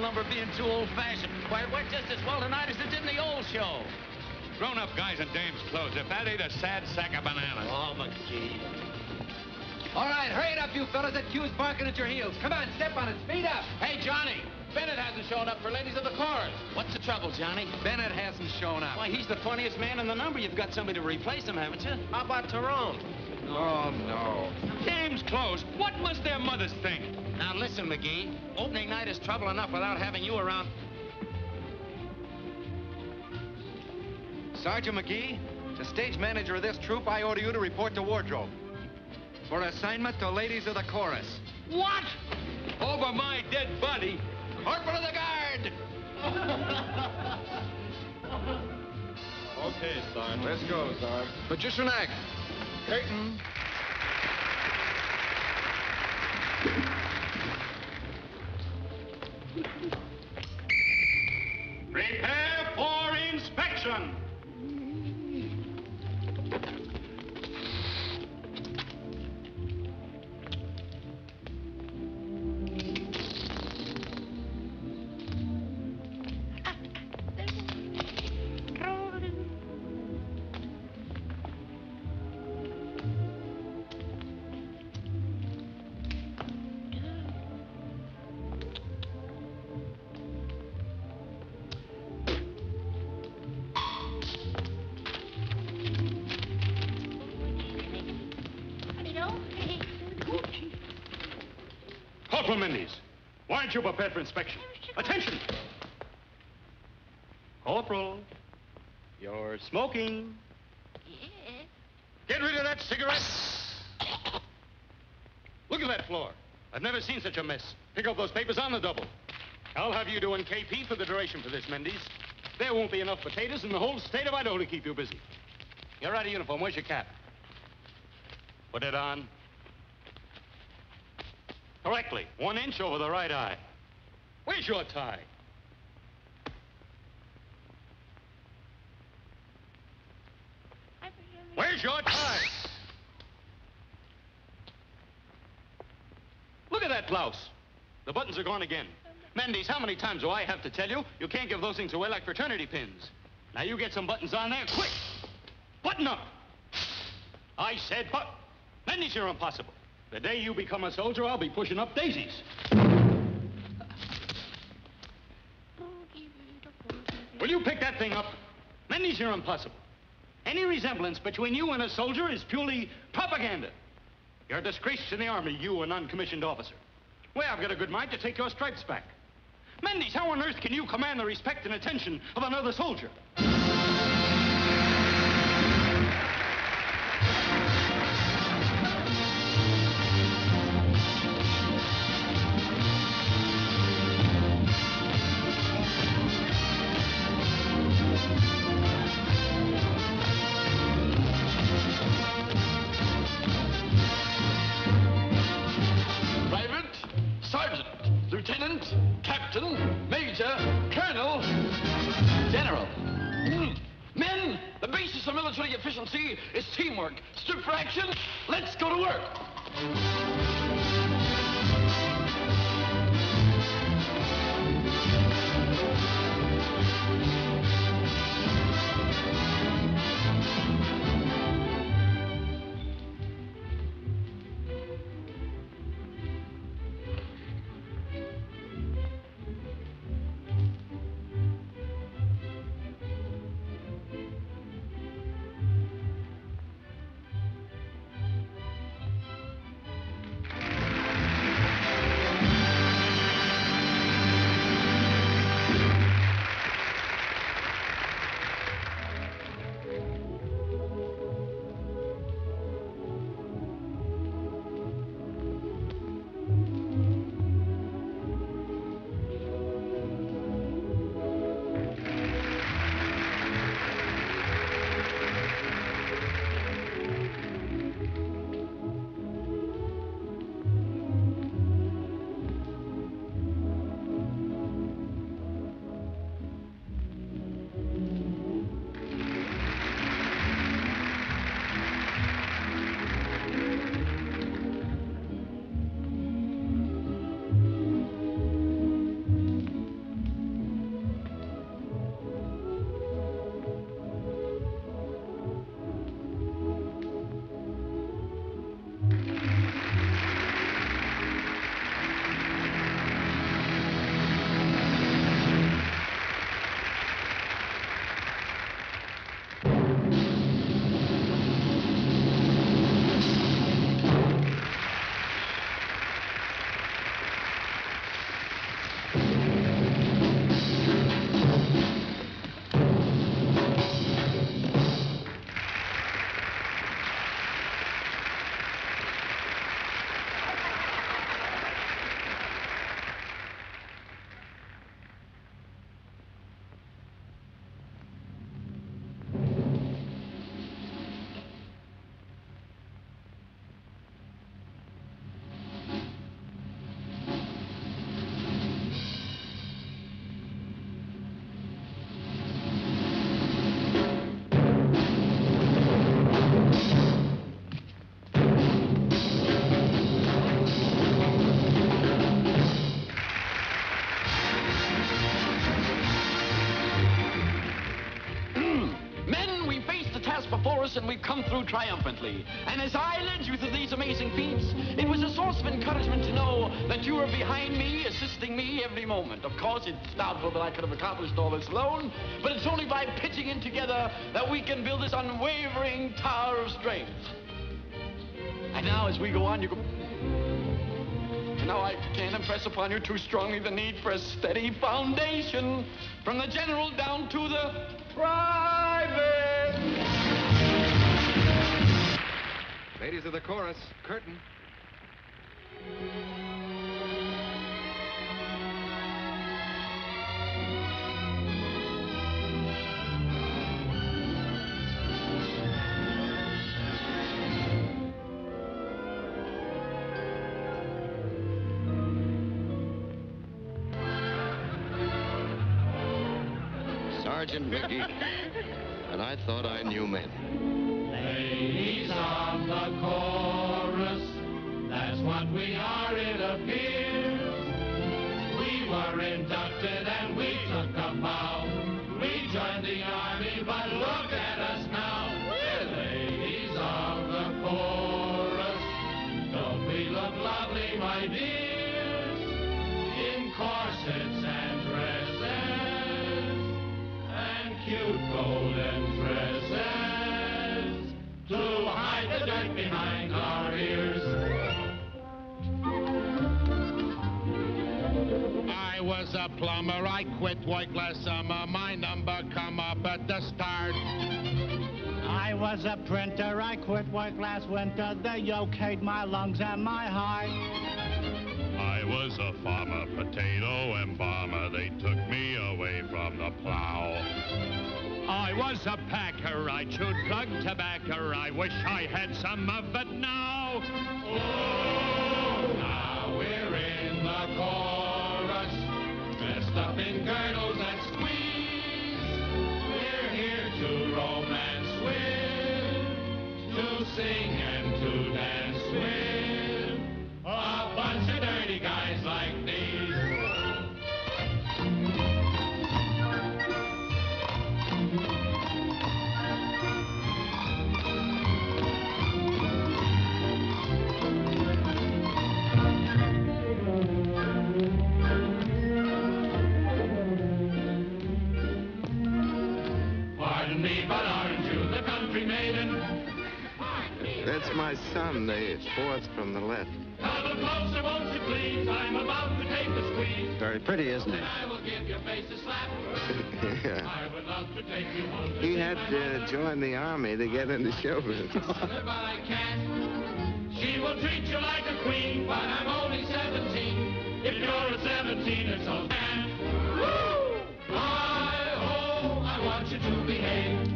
Number being too old-fashioned. Why, it worked just as well tonight as it did in the old show. Grown-up guys and dames clothes. If that ain't a sad sack of bananas. Oh, McGee. All right, hurry it up, you fellas. That cue's barking at your heels. Come on, step on it. Speed up. Hey, Johnny. Bennett hasn't shown up for Ladies of the Chorus. What's the trouble, Johnny? Bennett hasn't shown up. Why, he's the funniest man in the number. You've got somebody to replace him, haven't you? How about Tyrone? Oh, no. Dame's clothes. What must their mothers think? Now, listen, McGee. Opening night is trouble enough without having you around. Sergeant McGee, the stage manager of this troupe, I order you to report to wardrobe for assignment to Ladies of the Chorus. What? Over my dead body. Corporal of the guard. Okay, Sergeant. Let's go, Sergeant. Magician act. Curtain. Prepare for inspection. Mindy's. Why aren't you prepared for inspection? Attention! Corporal, you're smoking. Yes. Get rid of that cigarette. Look at that floor. I've never seen such a mess. Pick up those papers on the double. I'll have you doing KP for the duration for this, Mindy's. There won't be enough potatoes in the whole state of Idaho to keep you busy. You're out of uniform. Where's your cap? Put it on. Correctly, 1 inch over the right eye. Where's your tie? Where's your tie? Look at that blouse. The buttons are gone again. Mendes, how many times do I have to tell you? You can't give those things away like fraternity pins. Now you get some buttons on there, quick. Button up. I said, but Bendies are impossible. The day you become a soldier, I'll be pushing up daisies. Will you pick that thing up? Bendies are impossible. Any resemblance between you and a soldier is purely propaganda. You're disgraced in the army, you, a non-commissioned officer. Well, I've got a good mind to take your stripes back. Mendes, how on earth can you command the respect and attention of another soldier? Efficiency is teamwork. Stood for action. Let's go to work. And we've come through triumphantly. And as I led you through these amazing feats, it was a source of encouragement to know that you were behind me, assisting me every moment. Of course, it's doubtful that I could have accomplished all this alone, but it's only by pitching in together that we can build this unwavering tower of strength. And now, as we go on, now I can't impress upon you too strongly the need for a steady foundation from the general down to the private. Ladies of the chorus, curtain. Sergeant McGee, and I thought I knew men. Ladies on the chorus, that's what we are, it appears. We were inducted and we took a vow. We joined the army, but look at us now. the dirt behind our ears. I was a plumber, I quit work last summer, my number come up at the start. I was a printer, I quit work last winter, the yoke ate my lungs and my heart. I was a farmer, potato and bomber, they took me away from the plow. I was a packer, I chewed plug tobacco, I wish I had some of it now. Oh, now we're in the chorus, dressed up in girdles and squeeze. We're here to romance with, to sing and to dance with. Guys like these. Pardon me, but aren't you the country maiden? That's my son, the fourth from the left. Come a closer, won't you please? I'm about to take a squeeze. Very pretty, isn't he? I will give your face a slap. Yeah. I would love to take you home. He had to join the army to get into show business. But I can't. She will treat you like a queen, but I'm only 17. If you're a 17er, so bad. Woo! I, oh, I want you to behave.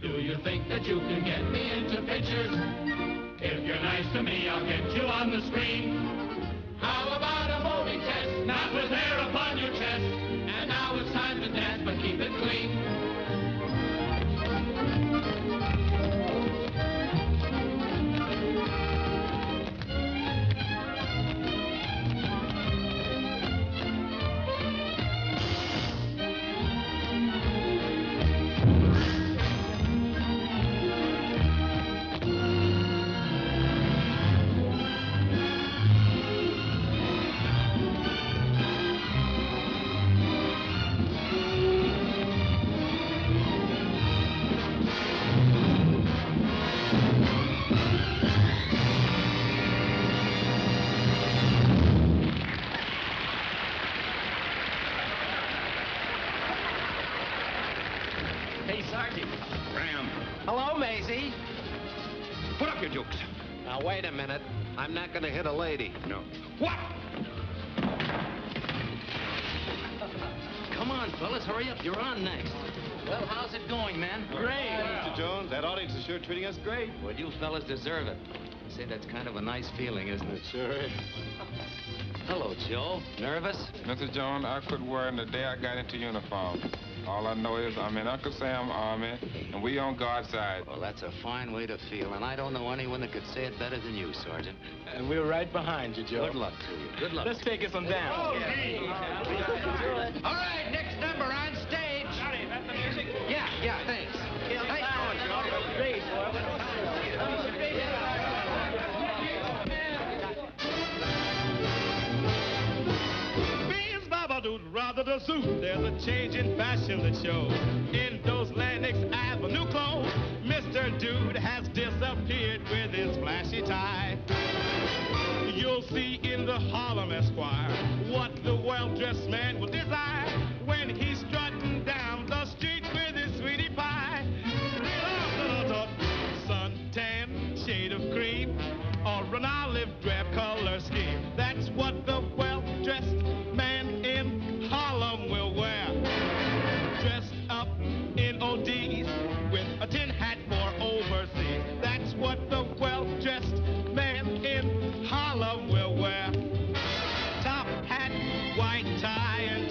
Do you think that you can get me into pictures? If you're nice to me, I'll get you on the screen. How about a movie test? Not with hair upon your chest. And now it's time to dance, but keep it clean. Wait a minute. I'm not going to hit a lady. No. What? Come on, fellas. Hurry up. You're on next. Well, how's it going, man? Great. Mr. Jones, that audience is sure treating us great. Well, you fellas deserve it. I say, that's kind of a nice feeling, isn't it? It sure is. Hello, Joe. Nervous? Mr. Jones, I quit worrying the day I got into uniform. All I know is I'm in Uncle Sam's army, and we on God's side. Well, that's a fine way to feel, and I don't know anyone that could say it better than you, Sergeant. And we're right behind you, Joe. Good luck to you. Good luck. Let's take us on down. Oh, yeah. All right, next number on stage. Johnny, that's the music? Yeah, yeah, thanks. Thanks, Joe. Rather the zoo, there's a change in fashion that shows. In those Lenox Avenue clothes, Mr. Dude has disappeared with his flashy tie. You'll see in the Harlem Esquire what the well-dressed man will desire when he's strutting down the street with his sweetie pie. Suntan, shade of cream, or an olive drab color scheme. That's what the well-dressed man will wear, dressed up in ODs with a tin hat for overseas. That's what the well-dressed man in Harlem will wear. Top hat, white tie, and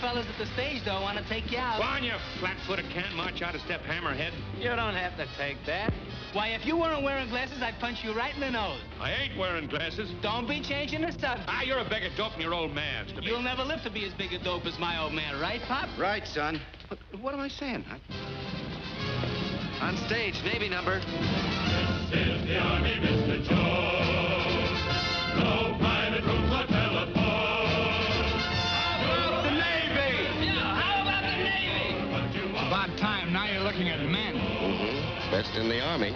fellas at the stage, though, want to take you out. Go on, you flat-footed can't march out of step hammerhead. You don't have to take that. Why, if you weren't wearing glasses, I'd punch you right in the nose. I ain't wearing glasses. Don't be changing the subject. Ah, you're a bigger dope than your old man's to me. You'll never live to be as big a dope as my old man, right, Pop? Right, son. What am I saying? On stage, Navy number. This is the Army, Mr. Jones. No private rooms or telephones. How about the Navy? Yeah, how about the Navy? It's about time. Now you're looking at men. Mm-hmm. Best in the Army.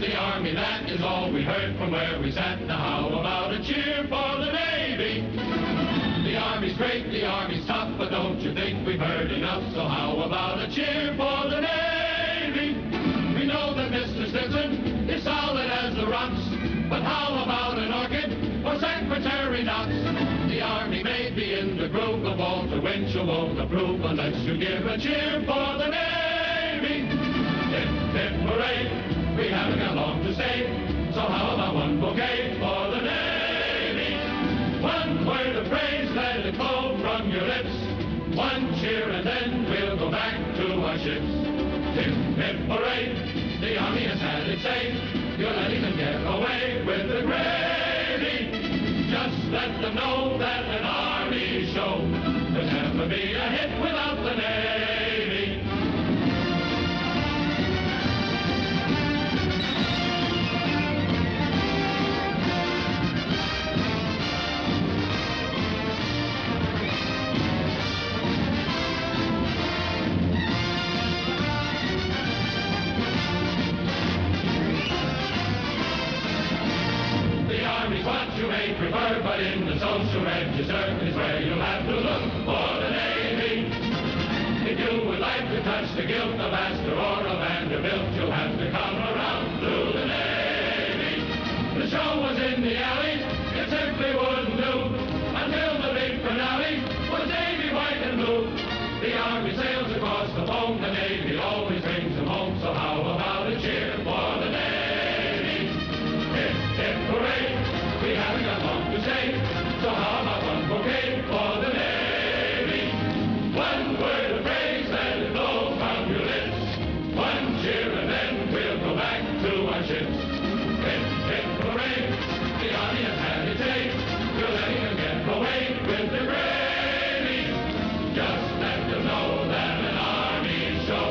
The Army, that is all we heard from where we sat. Now how about a cheer for the Navy? The Army's great, the Army's tough, but don't you think we've heard enough? So how about a cheer for the Navy? We know that Mr. Stimson is solid as the rocks, but how about an orchid or Secretary Knox? The Army may be in the groove, but Walter Winchell won't approve unless you give a cheer for the Navy. Hip, hip, hooray! We haven't got long to stay, so how about one bouquet for the Navy? One word of praise, let it flow from your lips. One cheer and then we'll go back to our ships. Hip, hip, hooray, the Army has had its say. You're letting them get away with the gravy. Just let them know that an Army show could never be a hit without the Navy. Prefer, but in the social register is where you'll have to look for the Navy. If you would like to touch the guilt of Astor or of Vanderbilt, you'll have to come around through the Navy. The show was in the alley, it simply wouldn't do, until the big finale was Navy white and blue. The Army sails across the foam, the Navy always brings them home, so how about a cheer for the Navy? Hip, hip, hooray! We haven't got long to say, so how about one bouquet for the Navy? One word of praise, let it blow from your lips. One cheer and then we'll go back to our ships. Hip, hip, hooray, the Army has had its day. We're letting them get away with the gravy. Just let them know that an Army show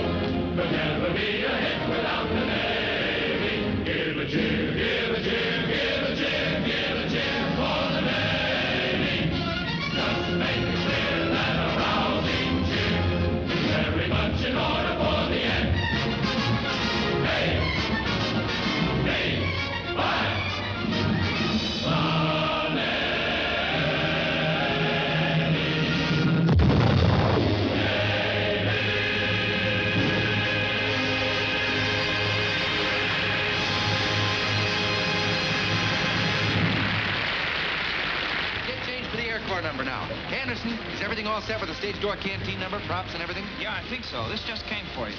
could never be a hit without the Navy. Give a cheer, give a cheer, give a cheer. Is everything all set with the stage door, canteen number, props and everything? Yeah, I think so. This just came for you.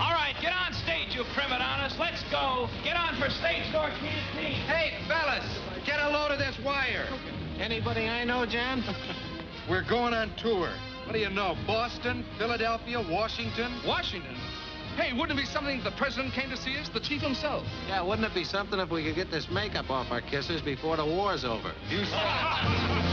All right, get on stage, you primadonnas. Let's go. Get on for stage door, canteen. Hey, fellas, get a load of this wire. Okay. Anybody I know, John? We're going on tour. What do you know, Boston, Philadelphia, Washington? Washington? Hey, wouldn't it be something if the president came to see us, the chief himself? Yeah, wouldn't it be something if we could get this makeup off our kissers before the war's over? You said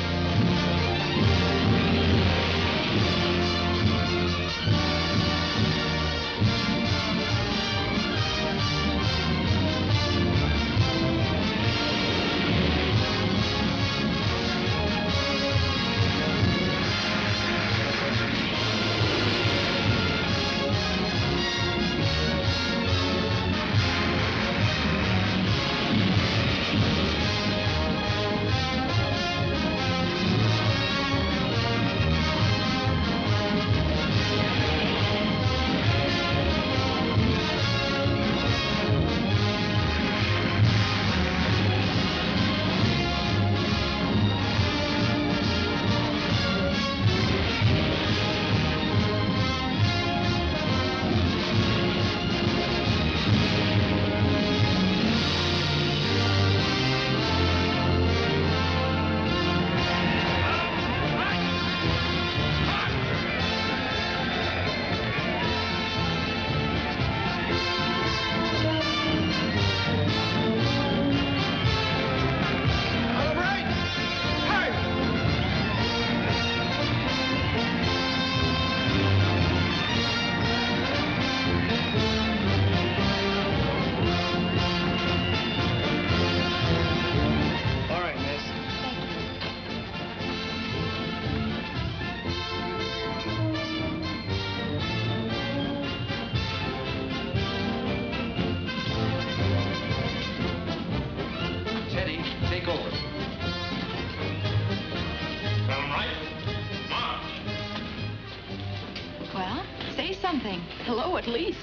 least.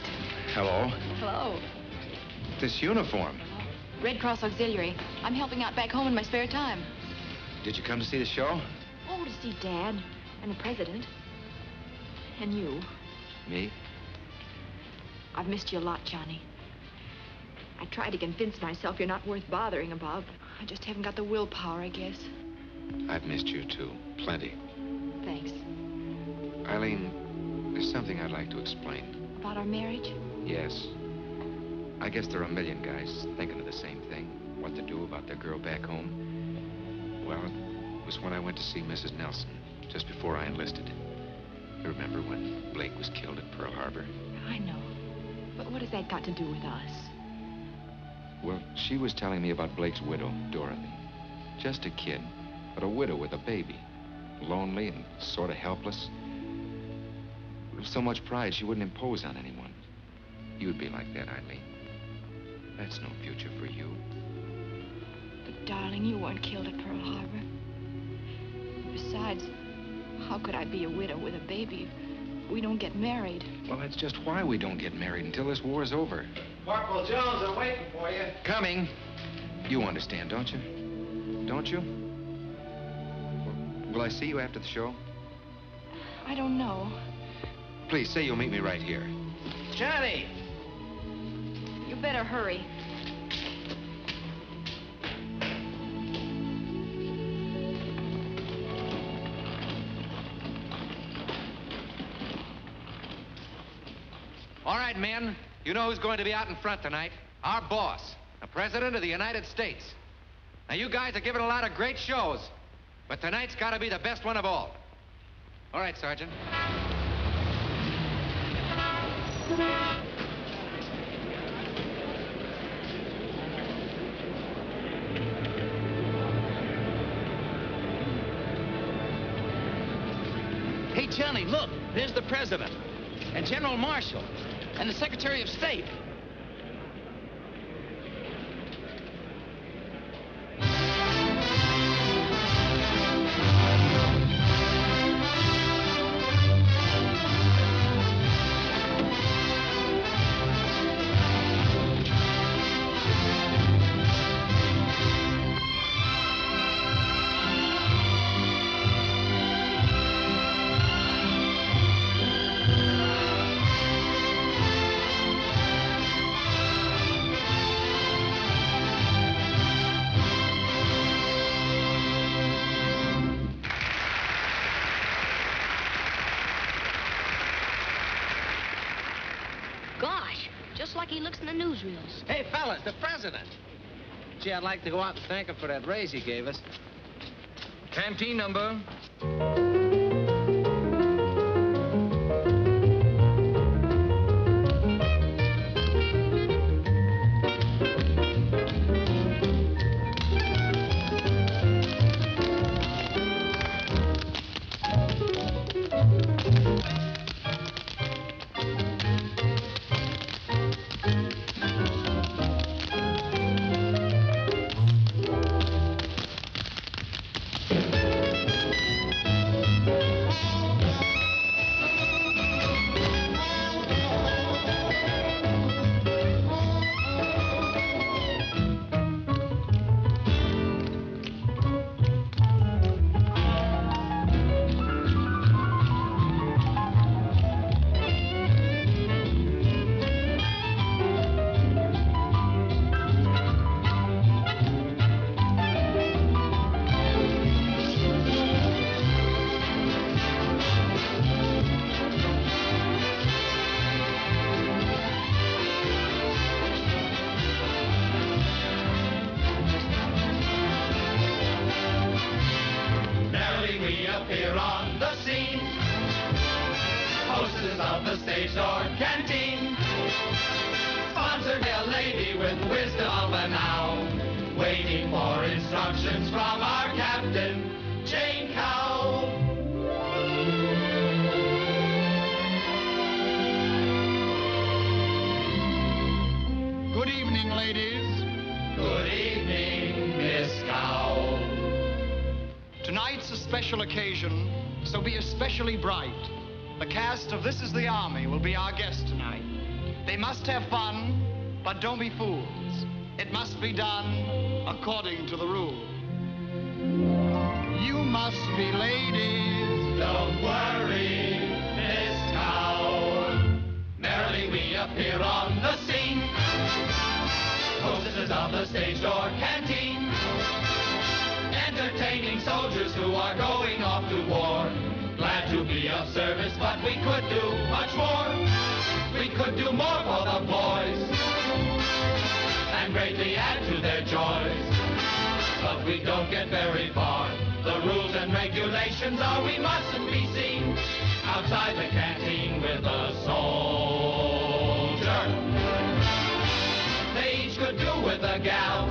Hello. Hello. This uniform. Red Cross Auxiliary. I'm helping out back home in my spare time. Did you come to see the show? Oh, to see Dad and the President. And you. Me? I've missed you a lot, Johnny. I tried to convince myself you're not worth bothering about. I just haven't got the willpower, I guess. I've missed you, too. Plenty. Thanks. Eileen, there's something I'd like to explain. About our marriage? Yes. I guess there are a million guys thinking of the same thing, what to do about their girl back home. Well, it was when I went to see Mrs. Nelson, just before I enlisted. You remember when Blake was killed at Pearl Harbor? I know. But what has that got to do with us? Well, she was telling me about Blake's widow, Dorothy. Just a kid, but a widow with a baby. Lonely and sort of helpless. With so much pride, she wouldn't impose on anyone. You'd be like that, Eileen. That's no future for you. But, darling, you weren't killed at Pearl Harbor. Besides, how could I be a widow with a baby if we don't get married? Well, that's just why we don't get married until this war's over. Corporal Jones, I'm waiting for you. Coming. You understand, don't you? Don't you? Will I see you after the show? I don't know. Please, say you'll meet me right here. Johnny! You better hurry. All right, men. You know who's going to be out in front tonight? Our boss, the President of the United States. Now, you guys are giving a lot of great shows, but tonight's got to be the best one of all. All right, Sergeant. Hey, Johnny, look, there's the President and General Marshall and the Secretary of State. Hey, fellas, the President. Gee, I'd like to go out and thank him for that raise he gave us. Canteen number. Occasion, so be especially bright. The cast of This Is the Army will be our guest tonight. must have fun, but don't be fools. It must be done according to the rule. You must be ladies. Don't worry, Miss Town. Merrily we appear on the scene. Hostesses of the stage or canteen. Entertaining soldiers who are going off to war. Glad to be of service, but we could do much more. We could do more for the boys and greatly add to their joys. But we don't get very far. The rules and regulations are we mustn't be seen outside the canteen with a soldier. They each could do with a gal.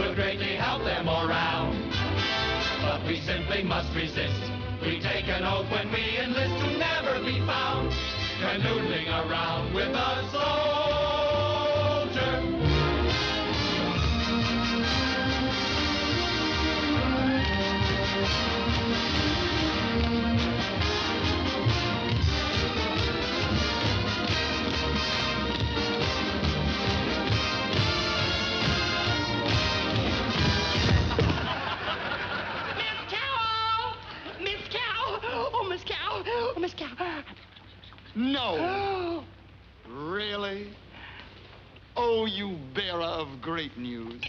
Would greatly help their morale. But we simply must resist. We take an oath when we enlist to never be found canoodling around with a soldier. No. Really? Oh, you bearer of great news.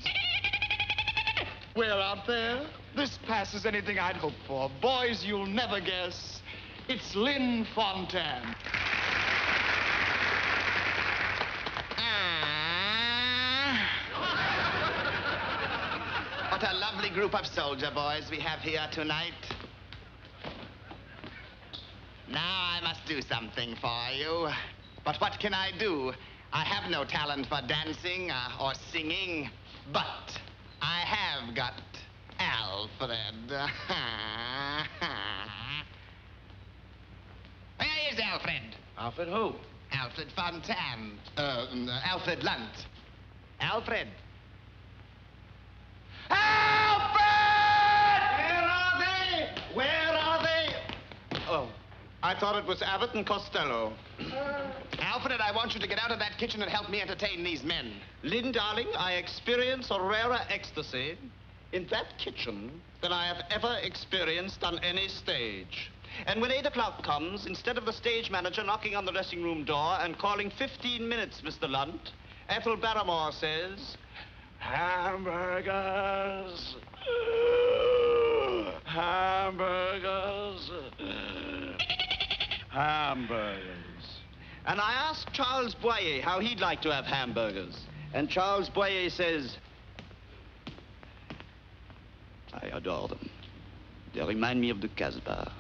Where out there? This passes anything I'd hoped for. Boys, you'll never guess. It's Lynn Fontanne. What a lovely group of soldier boys we have here tonight. Now I must do something for you. But what can I do? I have no talent for dancing or singing, but I have got Alfred. Where is Alfred? Alfred who? Alfred Fontanne. Alfred Lunt. Alfred. Alfred! Where are they? Where are they? Oh. I thought it was Abbott and Costello. Alfred, I want you to get out of that kitchen and help me entertain these men. Lynn, darling, I experience a rarer ecstasy in that kitchen than I have ever experienced on any stage. And when 8 o'clock comes, instead of the stage manager knocking on the dressing room door and calling 15 minutes, Mr. Lunt, Ethel Barrymore says, hamburgers, hamburgers. Hamburgers. And I asked Charles Boyer how he'd like to have hamburgers. And Charles Boyer says, I adore them. They remind me of the Casbah,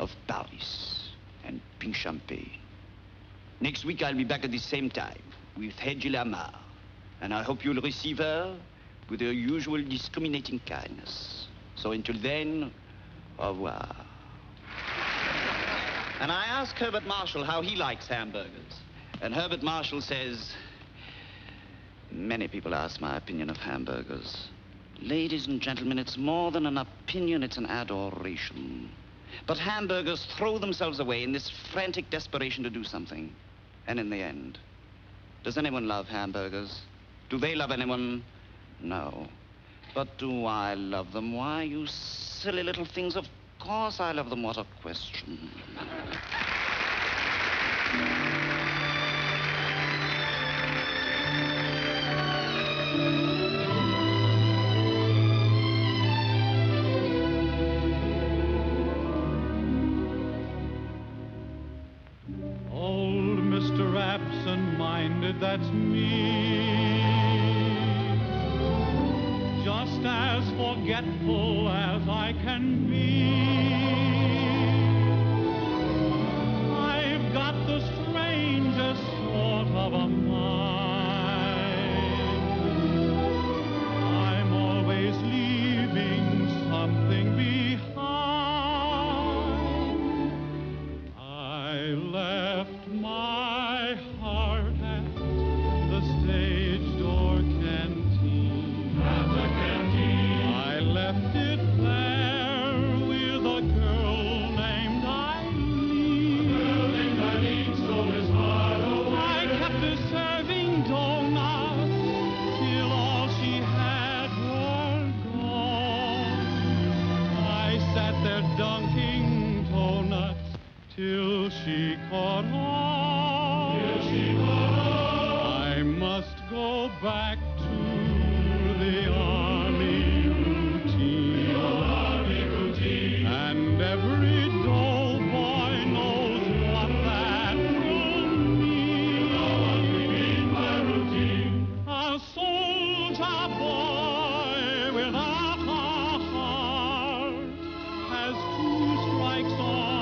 of Paris, and pink champagne. Next week, I'll be back at the same time with Hedy Lamarr. And I hope you'll receive her with her usual discriminating kindness. So until then, au revoir. And I asked Herbert Marshall how he likes hamburgers. And Herbert Marshall says, many people ask my opinion of hamburgers. Ladies and gentlemen, it's more than an opinion, it's an adoration. But hamburgers throw themselves away in this frantic desperation to do something. And in the end, does anyone love hamburgers? Do they love anyone? No. But do I love them? Why, you silly little things of... Of course I love them, what a question. Old Mr. Absent-Minded, that's me. Just as forgetful as I can be. Girl named Eileen. A girl named Eileen stole his heart away. she caught on. Here she caught on. I must go back to the army routine. The old army routine. And every dull boy knows what that will mean. How I repeat my routine. A soldier boy without a heart has two strikes on.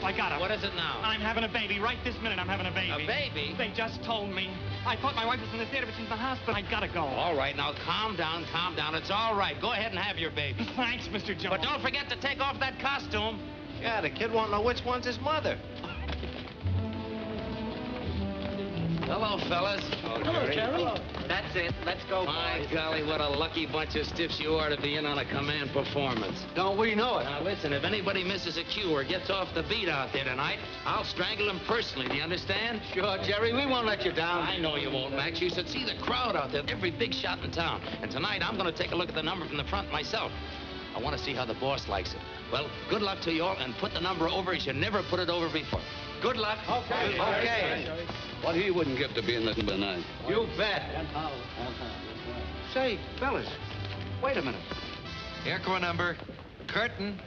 I got him. What is it now? I'm having a baby. Right this minute, I'm having a baby. A baby? They just told me. I thought my wife was in the theater, but she's in the hospital. I gotta go. All right, now calm down, calm down. It's all right. Go ahead and have your baby. Thanks, Mr. Jones. But don't forget to take off that costume. Yeah, the kid won't know which one's his mother. Hello, fellas. Oh, hello, Jerry. Hello. That's it. Let's go, boys. My golly, what a lucky bunch of stiffs you are to be in on a command performance. Don't we know it? Now, listen, if anybody misses a cue or gets off the beat out there tonight, I'll strangle him personally. Do you understand? Sure, Jerry. We won't let you down. I know you won't, Max. You should see the crowd out there. Every big shot in town. And tonight, I'm going to take a look at the number from the front myself. I want to see how the boss likes it. Well, good luck to you all, and put the number over as you never put it over before. Good luck. Okay. Good luck. Okay. What he wouldn't give to be in this tonight. You bet. Say, fellas, wait a minute. Air crew number, curtain.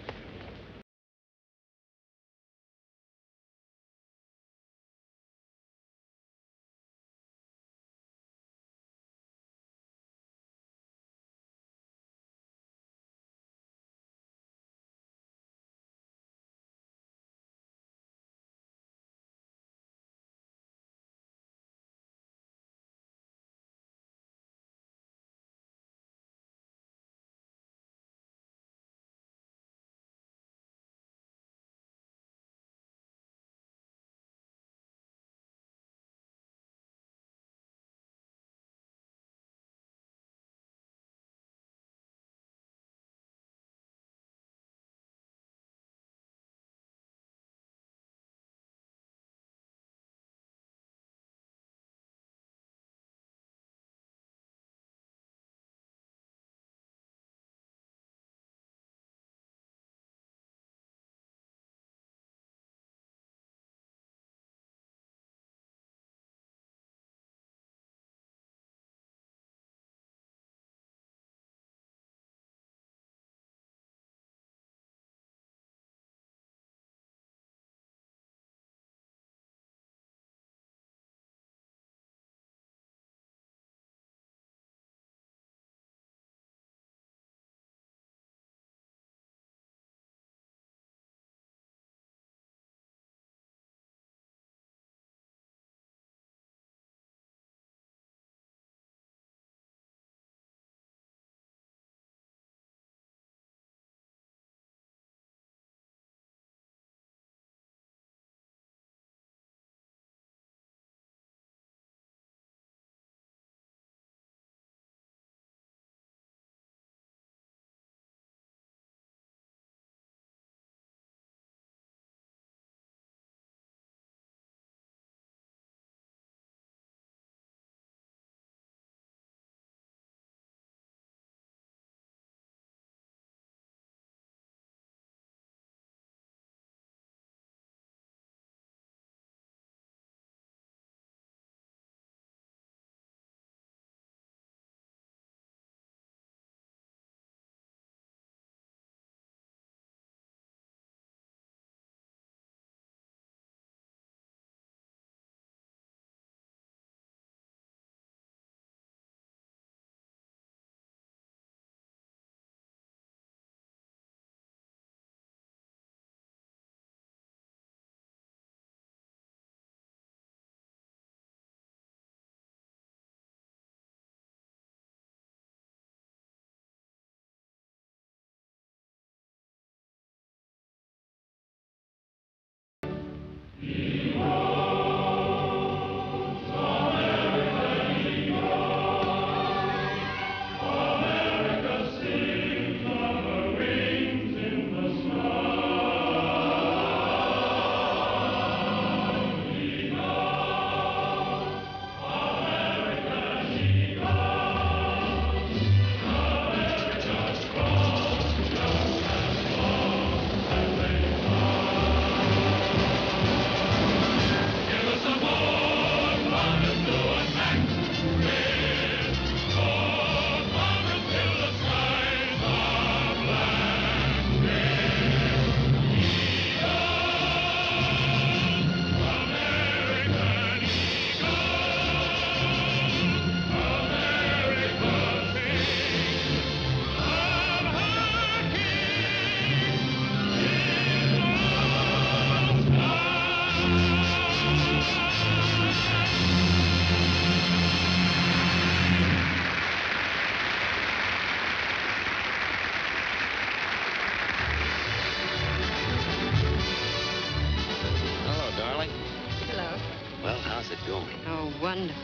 going. Oh, wonderful.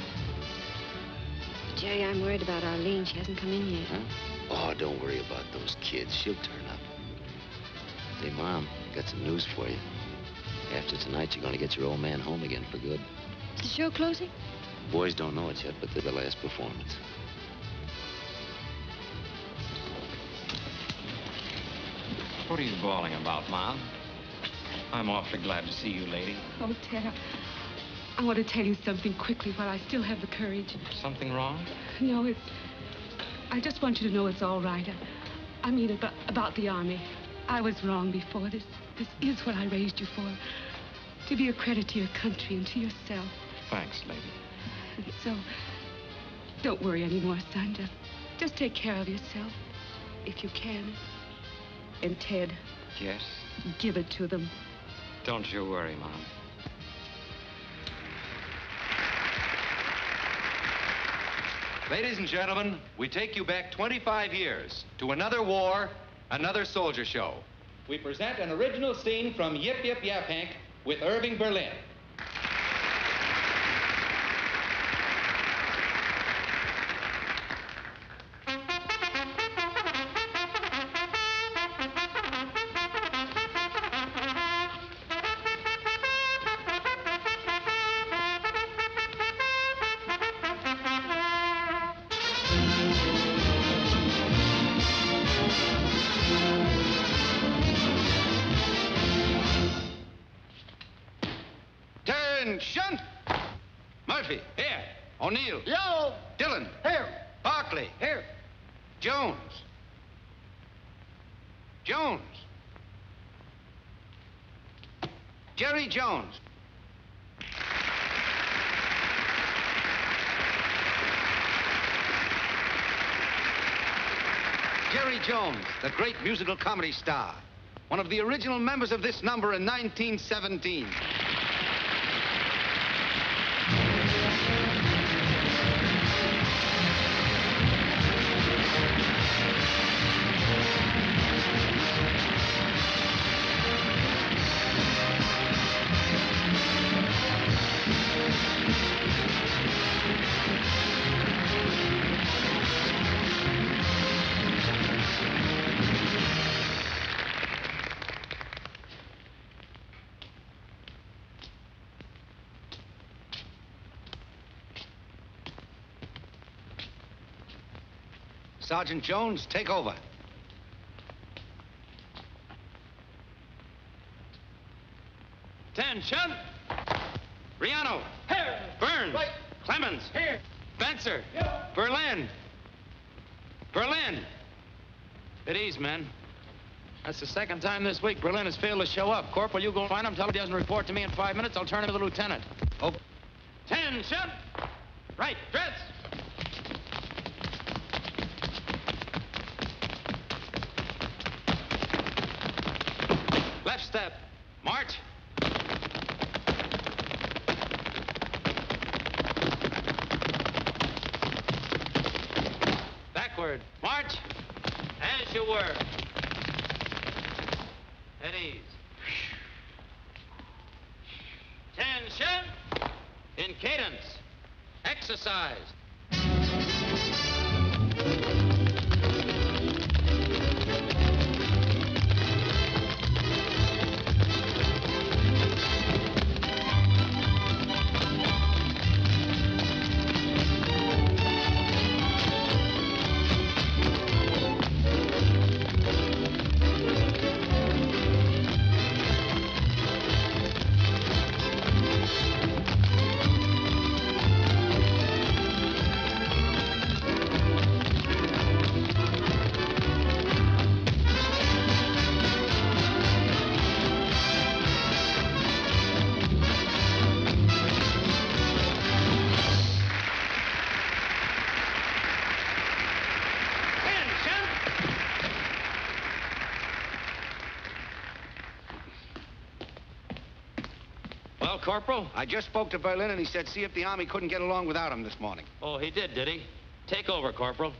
Jerry, I'm worried about Arlene. She hasn't come in yet. Huh? Oh, don't worry about those kids. She'll turn up. Hey, Mom, got some news for you. After tonight, you're going to get your old man home again for good. Is the show closing? The boys don't know it yet, but they're the last performance. What are you bawling about, Mom? I'm awfully glad to see you, lady. Oh, Ted, I want to tell you something quickly while I still have the courage. Something wrong? No, it's... I just want you to know it's all right. I mean, about the Army. I was wrong before. This is what I raised you for. To be a credit to your country and to yourself. Thanks, lady. And so, don't worry anymore, son. Just take care of yourself, if you can. And Ted. Yes? Give it to them. Don't you worry, Mom. Ladies and gentlemen, we take you back 25 years to another war, another soldier show. We present an original scene from Yip Yip Yaphank with Irving Berlin. The great musical comedy star, one of the original members of this number in 1917. Sergeant Jones, take over. Attention! Riano. Here. Burns. Right. Clemens. Here. Benser. Yep. Berlin. Berlin. At ease, men. That's the second time this week Berlin has failed to show up. Corporal, you go find him. Tell him he doesn't report to me in 5 minutes. I'll turn him to the lieutenant. Oh. Attention! Right. Dress. Left step. March. Backward. March. As you were. At ease. Tension. In cadence. Exercise. Corporal? I just spoke to Berlin, and he said see if the Army couldn't get along without him this morning. Oh, he did he? Take over, Corporal.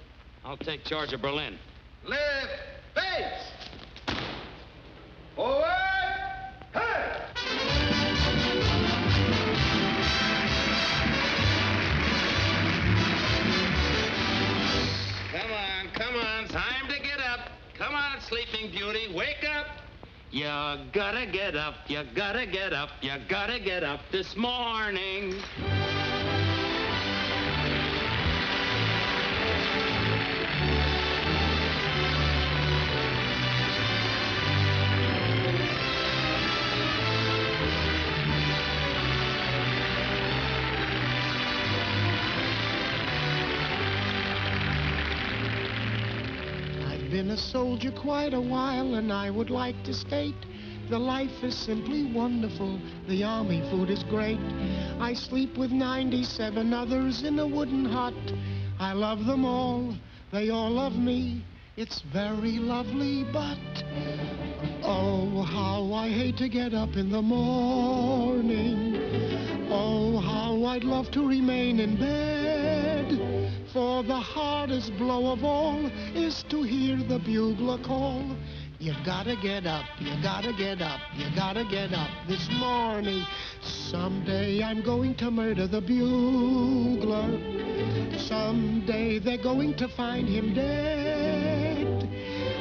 I'll take charge of Berlin. Left base! Forward! Hey! You gotta get up, you gotta get up, you gotta get up this morning. Been a soldier quite a while, and I would like to state the life is simply wonderful. The army food is great. I sleep with 97 others in a wooden hut. I love them all, they all love me. It's very lovely, but oh, how I hate to get up in the morning. Oh, how I'd love to remain in bed. For the hardest blow of all is to hear the bugler call. You gotta get up, you gotta get up, you gotta get up this morning. Someday I'm going to murder the bugler. Someday they're going to find him dead.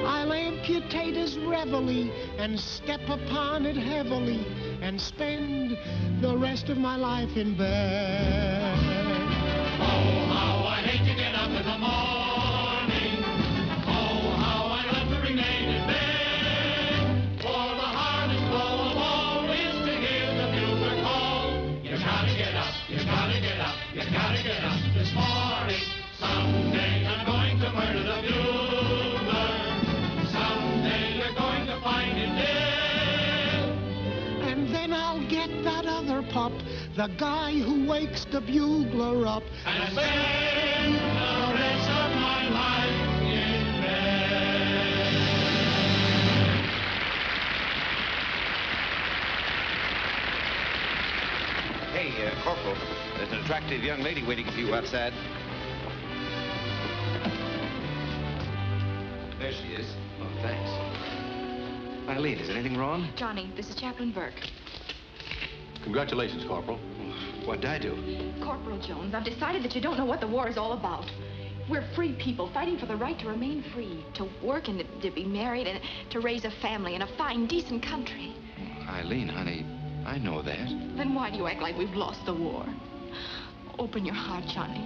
I'll amputate his reveille and step upon it heavily and spend the rest of my life in bed. I hate to get up in the morning. Oh, how I'd love to remain in bed. For the hardest blow of all is to hear the bugler call. You gotta get up, you gotta get up, you gotta get up this morning. Someday I'm going to murder the bugler. Someday you're going to find him dead. And then I'll get that other pup, the guy who wakes the bugler up. And then the rest of my life in bed. Hey, Corporal, there's an attractive young lady waiting for you outside. There she is. Oh, thanks. Eileen, is anything wrong? Johnny, this is Chaplain Burke. Congratulations, Corporal. What did I do? Corporal Jones, I've decided that you don't know what the war is all about. We're free people fighting for the right to remain free, to work and to be married and to raise a family in a fine, decent country. Eileen, honey, I know that. Then why do you act like we've lost the war? Open your heart, Johnny.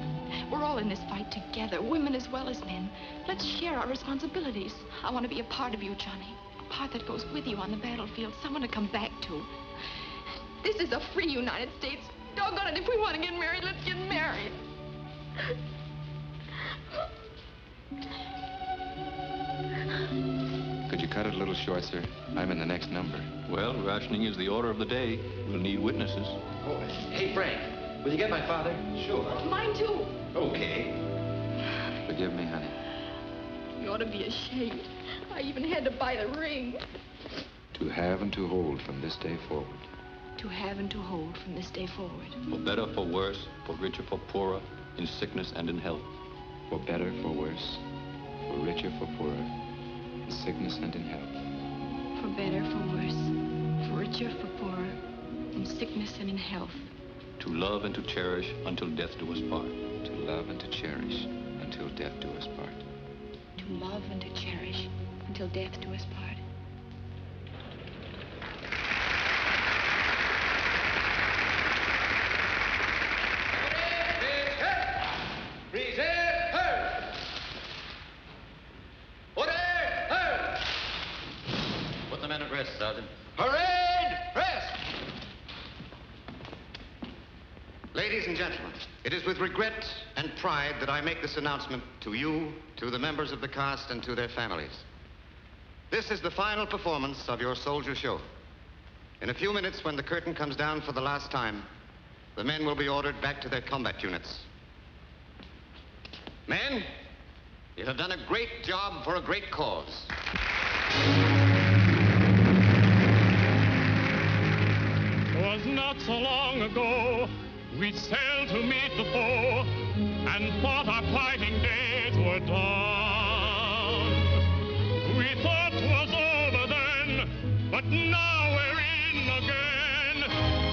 We're all in this fight together, women as well as men. Let's share our responsibilities. I want to be a part of you, Johnny. A part that goes with you on the battlefield, someone to come back to. This is a free United States. Doggone it, if we want to get married, let's get married. Could you cut it a little short, sir? I'm in the next number. Well, rationing is the order of the day. We'll need witnesses. Oh, hey, Frank, will you get my father? Sure. Mine, too. Okay. Forgive me, honey. You ought to be ashamed. I even had to buy the ring. To have and to hold from this day forward. To have and to hold from this day forward. For better, for worse, for richer, for poorer, in sickness and in health. For better, for worse, for richer, for poorer, in sickness and in health. For better, for worse, for richer, for poorer, in sickness and in health. To love and to cherish until death do us part. To love and to cherish until death do us part. To love and to cherish until death do us part. It is with regret and pride that I make this announcement to you, to the members of the cast, and to their families. This is the final performance of your soldier show. In a few minutes, when the curtain comes down for the last time, the men will be ordered back to their combat units. Men, you have done a great job for a great cause. It was not so long ago we sailed to meet the foe and thought our fighting days were done. We thought 'twas over then, but now we're in again.